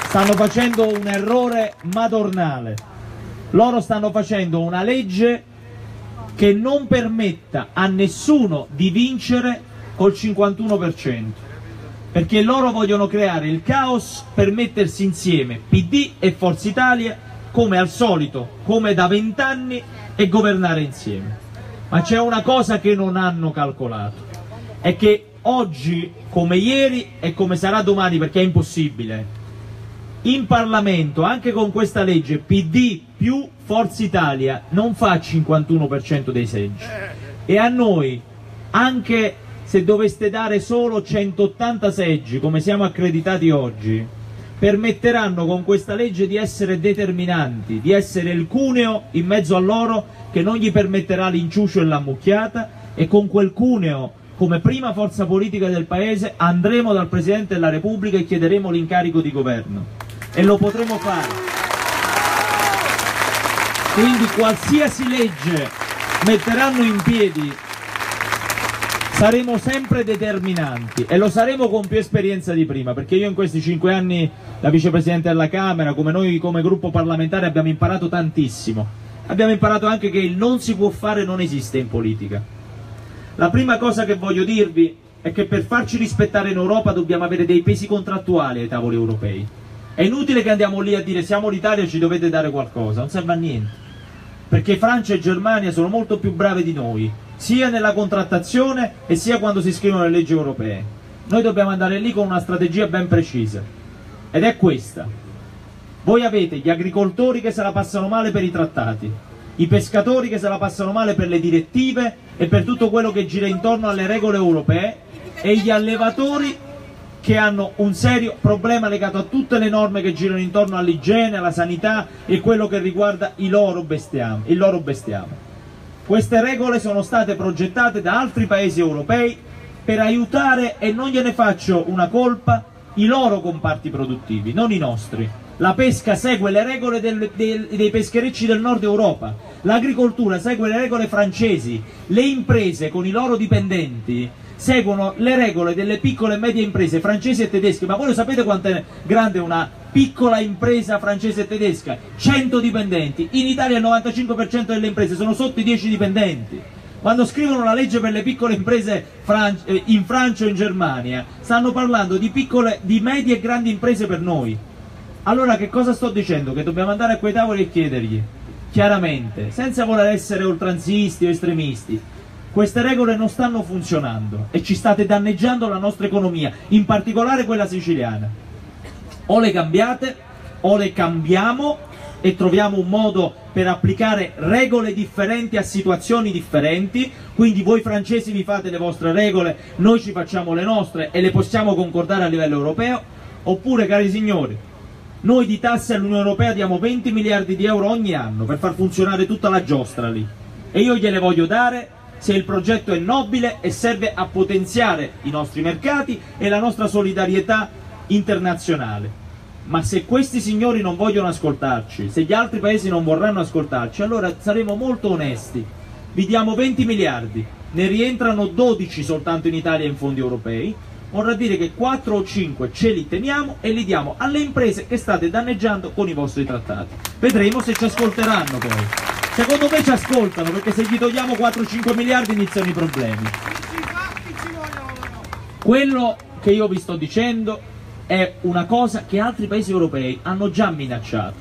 stanno facendo un errore madornale. Loro stanno facendo una legge che non permetta a nessuno di vincere col 51%, perché loro vogliono creare il caos per mettersi insieme PD e Forza Italia come al solito, come da 20 anni, e governare insieme. Ma c'è una cosa che non hanno calcolato, è che oggi, come ieri e come sarà domani, perché è impossibile, in Parlamento, anche con questa legge, PD più Forza Italia non fa il 51% dei seggi. E a noi, anche se doveste dare solo 180 seggi, come siamo accreditati oggi, permetteranno con questa legge di essere determinanti, di essere il cuneo in mezzo a loro che non gli permetterà l'inciucio e l'ammucchiata, e con quel cuneo, come prima forza politica del paese, andremo dal Presidente della Repubblica e chiederemo l'incarico di governo, e lo potremo fare. Quindi qualsiasi legge metteranno in piedi saremo sempre determinanti, e lo saremo con più esperienza di prima, perché io in questi 5 anni da vicepresidente della Camera, come noi come gruppo parlamentare, abbiamo imparato tantissimo. Abbiamo imparato anche che il non si può fare non esiste in politica. La prima cosa che voglio dirvi è che per farci rispettare in Europa dobbiamo avere dei pesi contrattuali ai tavoli europei. È inutile che andiamo lì a dire siamo l'Italia e ci dovete dare qualcosa, non serve a niente, perché Francia e Germania sono molto più brave di noi, sia nella contrattazione e sia quando si scrivono le leggi europee. Noi dobbiamo andare lì con una strategia ben precisa, ed è questa. Voi avete gli agricoltori che se la passano male per i trattati, i pescatori che se la passano male per le direttive e per tutto quello che gira intorno alle regole europee, e gli allevatori che hanno un serio problema legato a tutte le norme che girano intorno all'igiene, alla sanità e quello che riguarda il loro bestiame. Queste regole sono state progettate da altri paesi europei per aiutare, e non gliene faccio una colpa, i loro comparti produttivi, non i nostri. La pesca segue le regole dei pescherecci del nord Europa, l'agricoltura segue le regole francesi, le imprese con i loro dipendenti seguono le regole delle piccole e medie imprese francesi e tedesche. Ma voi lo sapete quanto è grande una piccola impresa francese e tedesca? 100 dipendenti. In Italia il 95% delle imprese sono sotto i 10 dipendenti. Quando scrivono la legge per le piccole imprese in Francia o in Germania, stanno parlando di medie e grandi imprese per noi. Allora che cosa sto dicendo? Che dobbiamo andare a quei tavoli e chiedergli chiaramente, senza voler essere oltranzisti o estremisti: queste regole non stanno funzionando e ci state danneggiando la nostra economia, in particolare quella siciliana. O le cambiate o le cambiamo e troviamo un modo per applicare regole differenti a situazioni differenti. Quindi voi francesi vi fate le vostre regole, noi ci facciamo le nostre e le possiamo concordare a livello europeo. Oppure, cari signori, noi di tasse all'Unione Europea diamo 20 miliardi di euro ogni anno per far funzionare tutta la giostra lì, e io gliele voglio dare se il progetto è nobile e serve a potenziare i nostri mercati e la nostra solidarietà internazionale. Ma se questi signori non vogliono ascoltarci, se gli altri paesi non vorranno ascoltarci, allora saremo molto onesti. Vi diamo 20 miliardi, ne rientrano 12 soltanto in Italia in fondi europei. Vorrà dire che 4 o 5 ce li teniamo e li diamo alle imprese che state danneggiando con i vostri trattati. Vedremo se ci ascolteranno poi. Secondo me ci ascoltano, perché se gli togliamo 4 o 5 miliardi iniziano i problemi. Quello che io vi sto dicendo è una cosa che altri paesi europei hanno già minacciato.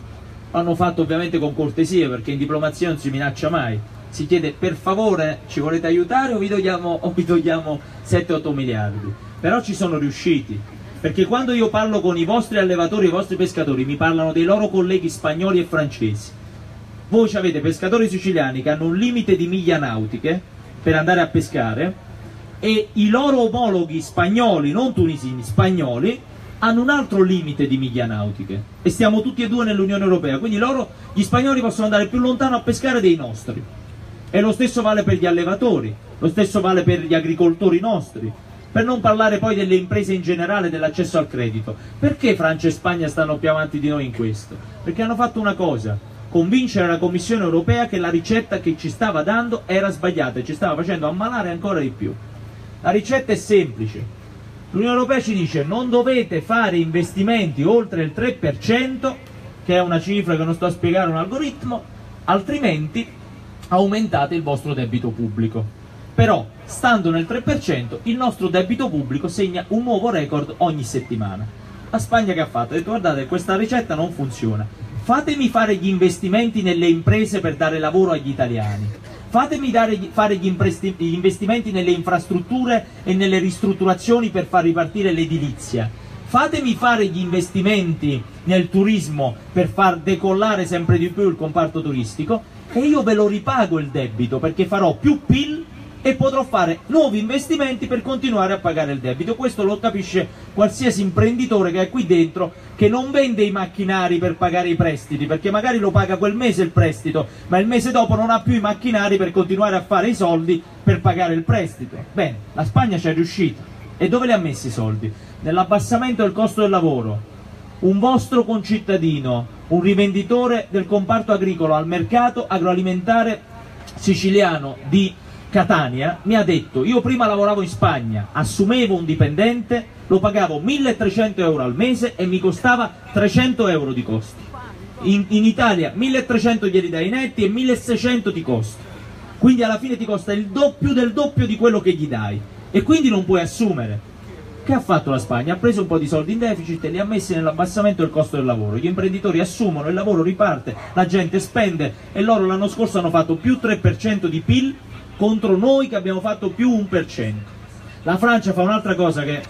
L'hanno fatto ovviamente con cortesia, perché in diplomazia non si minaccia mai. Si chiede: per favore, ci volete aiutare o vi togliamo 7-8 miliardi? Però ci sono riusciti, perché quando io parlo con i vostri allevatori e i vostri pescatori mi parlano dei loro colleghi spagnoli e francesi. Voi avete pescatori siciliani che hanno un limite di miglia nautiche per andare a pescare, e i loro omologhi spagnoli, non tunisini, spagnoli, hanno un altro limite di miglia nautiche e stiamo tutti e due nell'Unione Europea, quindi loro, gli spagnoli, possono andare più lontano a pescare dei nostri, e lo stesso vale per gli allevatori, lo stesso vale per gli agricoltori nostri, per non parlare poi delle imprese in generale, dell'accesso al credito. Perché Francia e Spagna stanno più avanti di noi in questo? Perché hanno fatto una cosa: convincere la Commissione Europea che la ricetta che ci stava dando era sbagliata e ci stava facendo ammalare ancora di più. La ricetta è semplice: l'Unione Europea ci dice non dovete fare investimenti oltre il 3%, che è una cifra che non sto a spiegare un algoritmo, altrimenti aumentate il vostro debito pubblico. Però, stando nel 3%, il nostro debito pubblico segna un nuovo record ogni settimana. La Spagna che ha fatto? Ha detto: guardate, questa ricetta non funziona, fatemi fare gli investimenti nelle imprese per dare lavoro agli italiani, fatemi fare gli investimenti nelle infrastrutture e nelle ristrutturazioni per far ripartire l'edilizia, fatemi fare gli investimenti nel turismo per far decollare sempre di più il comparto turistico, e io ve lo ripago il debito, perché farò più PIL e potrò fare nuovi investimenti per continuare a pagare il debito. Questo lo capisce qualsiasi imprenditore che è qui dentro, che non vende i macchinari per pagare i prestiti, perché magari lo paga quel mese il prestito, ma il mese dopo non ha più i macchinari per continuare a fare i soldi per pagare il prestito. Bene, la Spagna ci è riuscita. E dove li ha messi i soldi? Nell'abbassamento del costo del lavoro. Un vostro concittadino, un rivenditore del comparto agricolo al mercato agroalimentare siciliano di Catania, mi ha detto: io prima lavoravo in Spagna, assumevo un dipendente, lo pagavo 1.300 euro al mese e mi costava 300 euro di costi. In Italia 1.300 glieli dai netti e 1.600 ti costa, quindi alla fine ti costa il doppio del doppio di quello che gli dai, e quindi non puoi assumere. Che ha fatto la Spagna? Ha preso un po' di soldi in deficit e li ha messi nell'abbassamento del costo del lavoro. Gli imprenditori assumono, il lavoro riparte, la gente spende, e loro l'anno scorso hanno fatto più 3% di PIL contro noi che abbiamo fatto più 1%. La Francia fa un'altra cosa che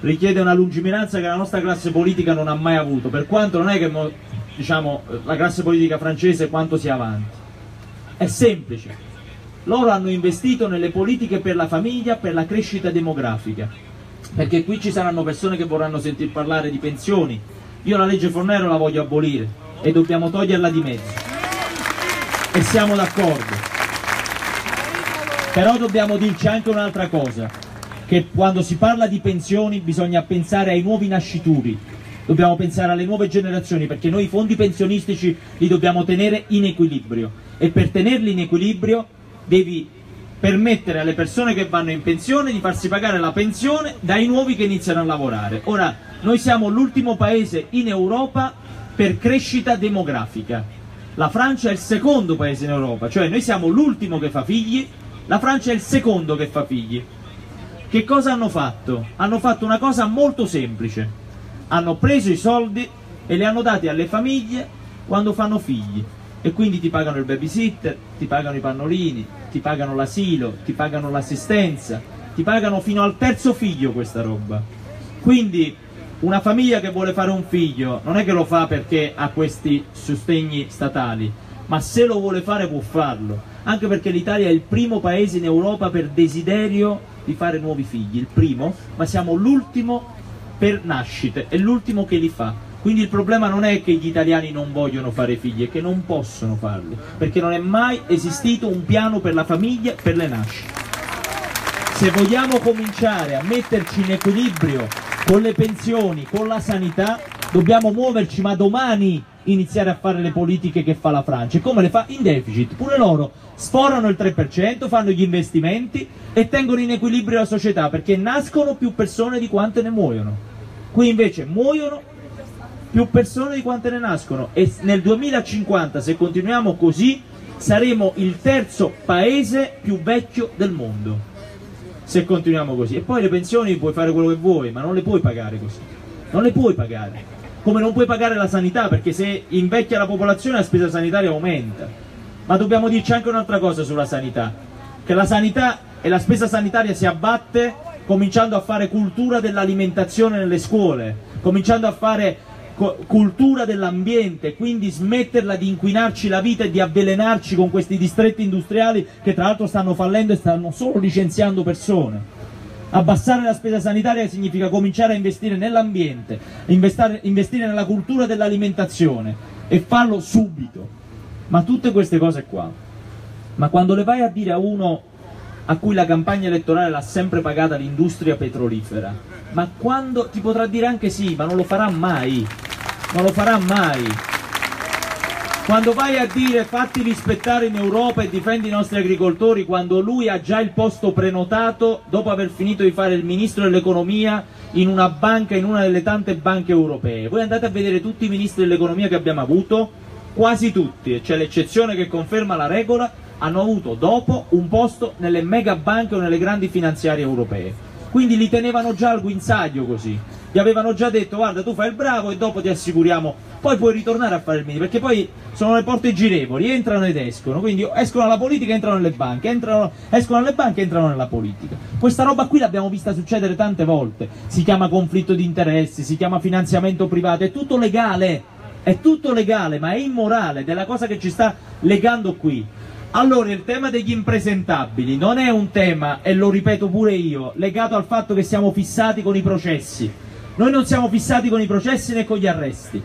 richiede una lungimiranza che la nostra classe politica non ha mai avuto, per quanto non è che, diciamo, la classe politica francese quanto sia avanti. È semplice: loro hanno investito nelle politiche per la famiglia, per la crescita demografica, perché qui ci saranno persone che vorranno sentir parlare di pensioni. Io la legge Fornero la voglio abolire e dobbiamo toglierla di mezzo, e siamo d'accordo. Però dobbiamo dirci anche un'altra cosa: che quando si parla di pensioni bisogna pensare ai nuovi nascituri, dobbiamo pensare alle nuove generazioni, perché noi i fondi pensionistici li dobbiamo tenere in equilibrio, e per tenerli in equilibrio devi permettere alle persone che vanno in pensione di farsi pagare la pensione dai nuovi che iniziano a lavorare. Ora, noi siamo l'ultimo paese in Europa per crescita demografica, la Francia è il secondo paese in Europa, cioè noi siamo l'ultimo che fa figli, la Francia è il secondo che fa figli. Che cosa hanno fatto? Hanno fatto una cosa molto semplice: hanno preso i soldi e li hanno dati alle famiglie quando fanno figli, e quindi ti pagano il babysitter, ti pagano i pannolini, ti pagano l'asilo, ti pagano l'assistenza, ti pagano fino al terzo figlio questa roba. Quindi una famiglia che vuole fare un figlio non è che lo fa perché ha questi sostegni statali, ma se lo vuole fare può farlo, anche perché l'Italia è il primo paese in Europa per desiderio di fare nuovi figli, il primo, ma siamo l'ultimo per nascite, è l'ultimo che li fa. Quindi il problema non è che gli italiani non vogliono fare figli, è che non possono farli, perché non è mai esistito un piano per la famiglia, per le nascite. Se vogliamo cominciare a metterci in equilibrio con le pensioni, con la sanità, dobbiamo muoverci, ma domani iniziare a fare le politiche che fa la Francia. E come le fa? In deficit. Pure loro sforano il 3%, fanno gli investimenti e tengono in equilibrio la società, perché nascono più persone di quante ne muoiono. Qui invece muoiono più persone di quante ne nascono, e nel 2050, se continuiamo così, saremo il terzo paese più vecchio del mondo, se continuiamo così. E poi le pensioni puoi fare quello che vuoi, ma non le puoi pagare così, non le puoi pagare, come non puoi pagare la sanità, perché se invecchia la popolazione la spesa sanitaria aumenta. Ma dobbiamo dirci anche un'altra cosa sulla sanità: che la sanità e la spesa sanitaria si abbatte cominciando a fare cultura dell'alimentazione nelle scuole, cominciando a fare cultura dell'ambiente, quindi smetterla di inquinarci la vita e di avvelenarci con questi distretti industriali che tra l'altro stanno fallendo e stanno solo licenziando persone. Abbassare la spesa sanitaria significa cominciare a investire nell'ambiente, investire nella cultura dell'alimentazione e farlo subito. Ma tutte queste cose qua. Ma quando le vai a dire a uno a cui la campagna elettorale l'ha sempre pagata l'industria petrolifera, ma quando ti potrà dire anche sì, ma non lo farà mai, non lo farà mai. Quando vai a dire fatti rispettare in Europa e difendi i nostri agricoltori, quando lui ha già il posto prenotato dopo aver finito di fare il ministro dell'economia in una banca, in una delle tante banche europee. Voi andate a vedere tutti i ministri dell'economia che abbiamo avuto, quasi tutti, e c'è l'eccezione che conferma la regola, hanno avuto dopo un posto nelle mega banche o nelle grandi finanziarie europee. Quindi li tenevano già al guinzaglio così. Gli avevano già detto guarda tu fai il bravo e dopo ti assicuriamo, poi puoi ritornare a fare il mini, perché poi sono le porte girevoli, entrano ed escono, quindi escono alla politica, entrano nelle banche, escono dalle banche, entrano nella politica. Questa roba qui l'abbiamo vista succedere tante volte, si chiama conflitto di interessi, si chiama finanziamento privato, è tutto legale ma è immorale, ed è la cosa che ci sta legando qui. Allora il tema degli impresentabili non è un tema, e lo ripeto pure io, legato al fatto che siamo fissati con i processi. Noi non siamo fissati con i processi né con gli arresti,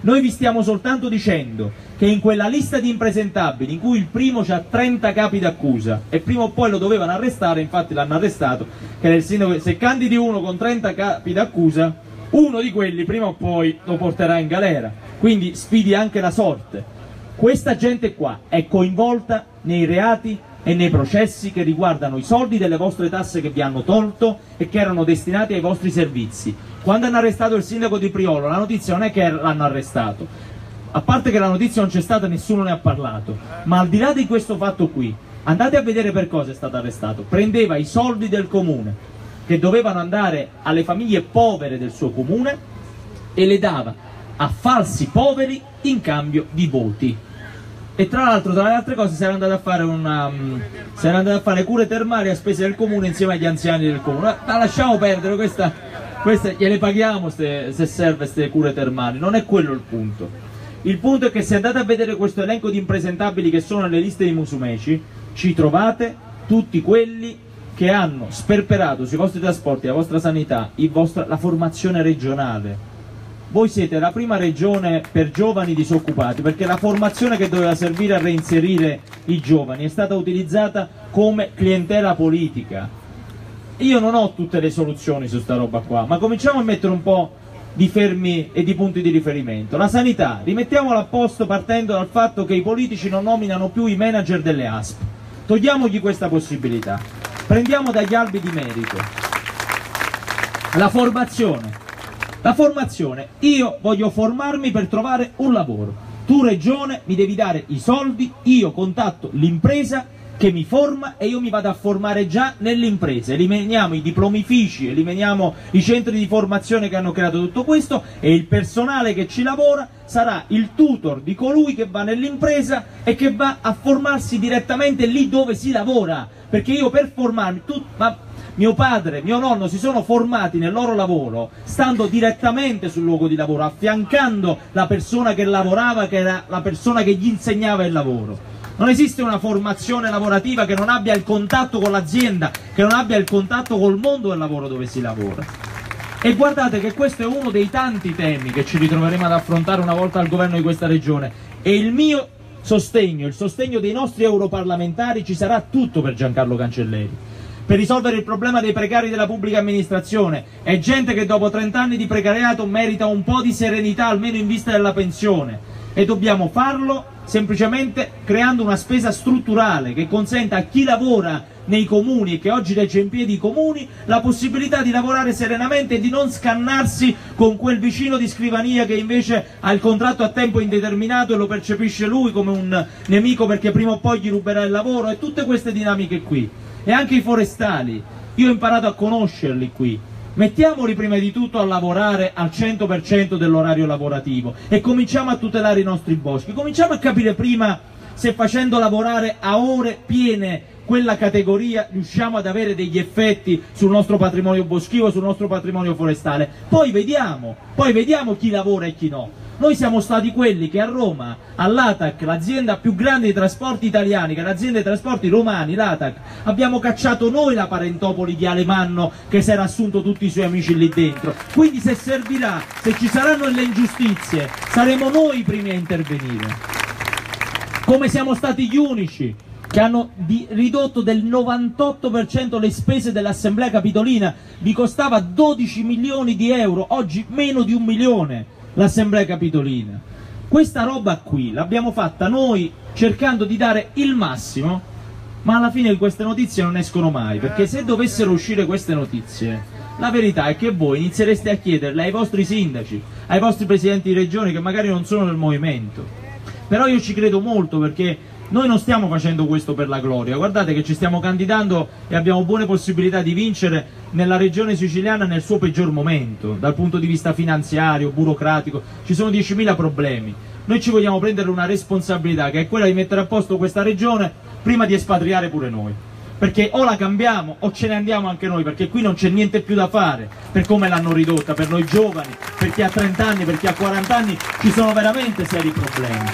noi vi stiamo soltanto dicendo che in quella lista di impresentabili in cui il primo c'ha 30 capi d'accusa e prima o poi lo dovevano arrestare, infatti l'hanno arrestato, che nel sindaco, se candidi uno con 30 capi d'accusa, uno di quelli prima o poi lo porterà in galera, quindi sfidi anche la sorte. Questa gente qua è coinvolta nei reati e nei processi che riguardano i soldi delle vostre tasse che vi hanno tolto e che erano destinati ai vostri servizi. Quando hanno arrestato il sindaco di Priolo, la notizia non è che l'hanno arrestato, a parte che la notizia non c'è stata, nessuno ne ha parlato, ma al di là di questo fatto qui, andate a vedere per cosa è stato arrestato. Prendeva i soldi del comune, che dovevano andare alle famiglie povere del suo comune, e le dava a falsi poveri in cambio di voti. E tra l'altro, tra le altre cose, si era andato a fare cure termali a spese del comune insieme agli anziani del comune. Ma lasciamo perdere, questa gliele paghiamo se serve queste cure termali, non è quello il punto. Il punto è che se andate a vedere questo elenco di impresentabili che sono nelle liste di Musumeci, ci trovate tutti quelli che hanno sperperato sui vostri trasporti, la vostra sanità, la formazione regionale. Voi siete la prima regione per giovani disoccupati, perché la formazione che doveva servire a reinserire i giovani è stata utilizzata come clientela politica. Io non ho tutte le soluzioni su sta roba qua, ma cominciamo a mettere un po' di fermi e di punti di riferimento. La sanità, rimettiamola a posto partendo dal fatto che i politici non nominano più i manager delle ASP. Togliamogli questa possibilità. Prendiamo dagli albi di merito. La formazione. La formazione, io voglio formarmi per trovare un lavoro, tu regione mi devi dare i soldi, io contatto l'impresa che mi forma e io mi vado a formare già nell'impresa, eliminiamo i diplomifici, eliminiamo i centri di formazione che hanno creato tutto questo, e il personale che ci lavora sarà il tutor di colui che va nell'impresa e che va a formarsi direttamente lì dove si lavora, perché io per formarmi... Mio padre, mio nonno si sono formati nel loro lavoro, stando direttamente sul luogo di lavoro, affiancando la persona che lavorava, che era la persona che gli insegnava il lavoro. Non esiste una formazione lavorativa che non abbia il contatto con l'azienda, che non abbia il contatto col mondo del lavoro dove si lavora. E guardate che questo è uno dei tanti temi che ci ritroveremo ad affrontare una volta al governo di questa regione. E il mio sostegno, il sostegno dei nostri europarlamentari, ci sarà tutto per Giancarlo Cancelleri. Per risolvere il problema dei precari della pubblica amministrazione, è gente che dopo 30 anni di precariato merita un po' di serenità almeno in vista della pensione, e dobbiamo farlo semplicemente creando una spesa strutturale che consenta a chi lavora nei comuni e che oggi regge in piedi i comuni la possibilità di lavorare serenamente e di non scannarsi con quel vicino di scrivania che invece ha il contratto a tempo indeterminato e lo percepisce lui come un nemico perché prima o poi gli ruberà il lavoro, e tutte queste dinamiche qui. E anche i forestali, io ho imparato a conoscerli qui, mettiamoli prima di tutto a lavorare al 100% dell'orario lavorativo e cominciamo a tutelare i nostri boschi, cominciamo a capire prima se facendo lavorare a ore piene quella categoria riusciamo ad avere degli effetti sul nostro patrimonio boschivo, sul nostro patrimonio forestale, poi vediamo chi lavora e chi no. Noi siamo stati quelli che a Roma, all'ATAC, l'azienda più grande dei trasporti italiani, che è l'azienda dei trasporti romani, l'ATAC, abbiamo cacciato noi la parentopoli di Alemanno che si era assunto tutti i suoi amici lì dentro. Quindi se servirà, se ci saranno delle ingiustizie, saremo noi i primi a intervenire. Come siamo stati gli unici che hanno ridotto del 98% le spese dell'Assemblea Capitolina, vi costava 12 milioni di euro, oggi meno di 1 milione l'Assemblea Capitolina. Questa roba qui l'abbiamo fatta noi cercando di dare il massimo, ma alla fine queste notizie non escono mai, perché se dovessero uscire queste notizie, la verità è che voi iniziereste a chiederle ai vostri sindaci, ai vostri presidenti di regione che magari non sono del movimento. Però io ci credo molto, perché noi non stiamo facendo questo per la gloria, guardate che ci stiamo candidando e abbiamo buone possibilità di vincere nella regione siciliana nel suo peggior momento, dal punto di vista finanziario, burocratico, ci sono 10.000 problemi. Noi ci vogliamo prendere una responsabilità che è quella di mettere a posto questa regione prima di espatriare pure noi, perché o la cambiamo o ce ne andiamo anche noi, perché qui non c'è niente più da fare per come l'hanno ridotta, per noi giovani, per chi ha 30 anni, per chi ha 40 anni ci sono veramente seri problemi.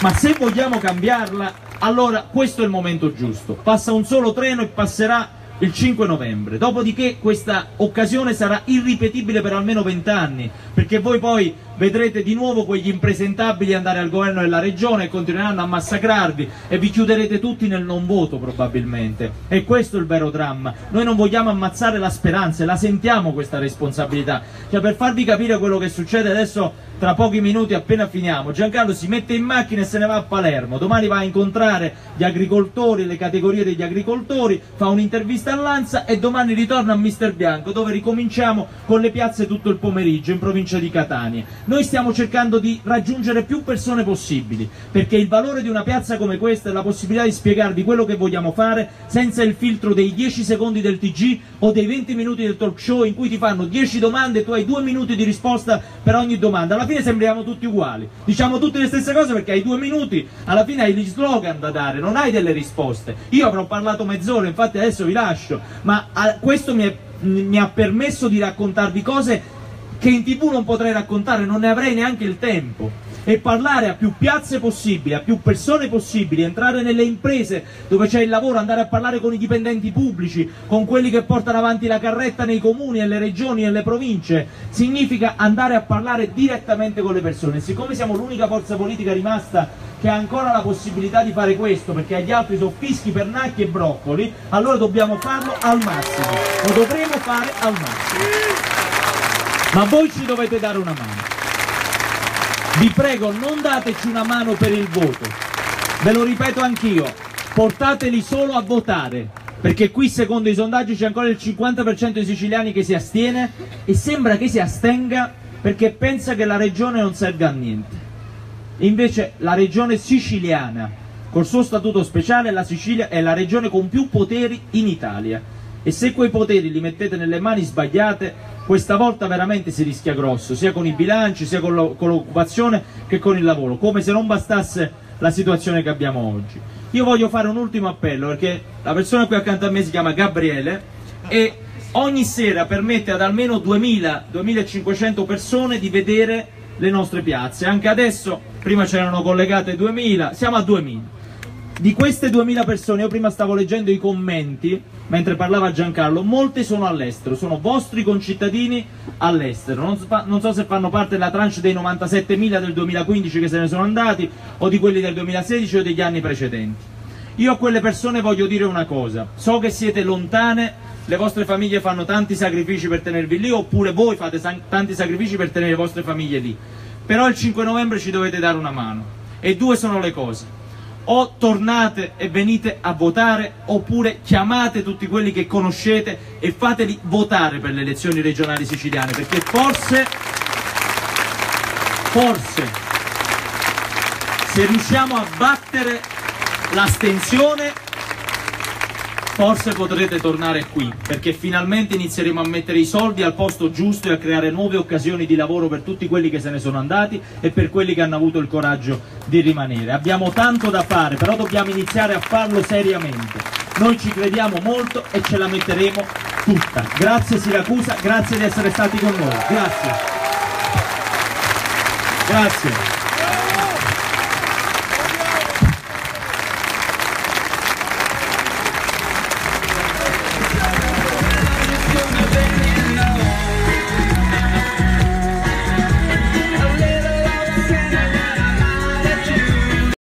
Ma se vogliamo cambiarla, allora questo è il momento giusto. Passa un solo treno e passerà il 5 novembre. Dopodiché questa occasione sarà irripetibile per almeno 20 anni, perché voi poi vedrete di nuovo quegli impresentabili andare al governo della regione e continueranno a massacrarvi e vi chiuderete tutti nel non voto probabilmente. E questo è il vero dramma. Noi non vogliamo ammazzare la speranza e la sentiamo questa responsabilità. Cioè, per farvi capire quello che succede adesso, tra pochi minuti appena finiamo, Giancarlo si mette in macchina e se ne va a Palermo, domani va a incontrare gli agricoltori, le categorie degli agricoltori, fa un'intervista all'Ansa e domani ritorna a Mister Bianco, dove ricominciamo con le piazze tutto il pomeriggio in provincia di Catania. Noi stiamo cercando di raggiungere più persone possibili, perché il valore di una piazza come questa è la possibilità di spiegarvi quello che vogliamo fare senza il filtro dei 10 secondi del TG o dei 20 minuti del talk show in cui ti fanno 10 domande e tu hai 2 minuti di risposta per ogni domanda. Alla fine sembriamo tutti uguali, diciamo tutte le stesse cose perché hai 2 minuti, alla fine hai gli slogan da dare, non hai delle risposte. Io avrò parlato mezz'ora, infatti adesso vi lascio, ma questo mi ha permesso di raccontarvi cose che in TV non potrei raccontare, non ne avrei neanche il tempo, e parlare a più piazze possibili, a più persone possibili, entrare nelle imprese dove c'è il lavoro, andare a parlare con i dipendenti pubblici, con quelli che portano avanti la carretta nei comuni, nelle regioni e nelle province, significa andare a parlare direttamente con le persone. Siccome siamo l'unica forza politica rimasta che ha ancora la possibilità di fare questo, perché agli altri sono fischi, pernacchi e broccoli, allora dobbiamo farlo al massimo, lo dovremo fare al massimo. Ma voi ci dovete dare una mano. Vi prego, non dateci una mano per il voto. Ve lo ripeto anch'io, portateli solo a votare, perché qui secondo i sondaggi c'è ancora il 50% dei siciliani che si astiene e sembra che si astenga perché pensa che la regione non serve a niente. Invece la regione siciliana, col suo statuto speciale, la Sicilia è la regione con più poteri in Italia. E se quei poteri li mettete nelle mani sbagliate, questa volta veramente si rischia grosso, sia con i bilanci, sia con l'occupazione che con il lavoro, come se non bastasse la situazione che abbiamo oggi. Io voglio fare un ultimo appello, perché la persona qui accanto a me si chiama Gabriele e ogni sera permette ad almeno 2.000-2.500 persone di vedere le nostre piazze. Anche adesso, prima c'erano collegate 2.000, siamo a 2.000. Di queste 2.000 persone, io prima stavo leggendo i commenti mentre parlava Giancarlo, molte sono all'estero, sono vostri concittadini all'estero, non so se fanno parte della tranche dei 97.000 del 2015 che se ne sono andati, o di quelli del 2016 o degli anni precedenti. Io a quelle persone voglio dire una cosa, so che siete lontane, le vostre famiglie fanno tanti sacrifici per tenervi lì, oppure voi fate tanti sacrifici per tenere le vostre famiglie lì, però il 5 novembre ci dovete dare una mano, e due sono le cose. O tornate e venite a votare, oppure chiamate tutti quelli che conoscete e fateli votare per le elezioni regionali siciliane, perché forse se riusciamo a battere l'astensione, forse potrete tornare qui, perché finalmente inizieremo a mettere i soldi al posto giusto e a creare nuove occasioni di lavoro per tutti quelli che se ne sono andati e per quelli che hanno avuto il coraggio di rimanere. Abbiamo tanto da fare, però dobbiamo iniziare a farlo seriamente. Noi ci crediamo molto e ce la metteremo tutta. Grazie Siracusa, grazie di essere stati con noi. Grazie. Grazie.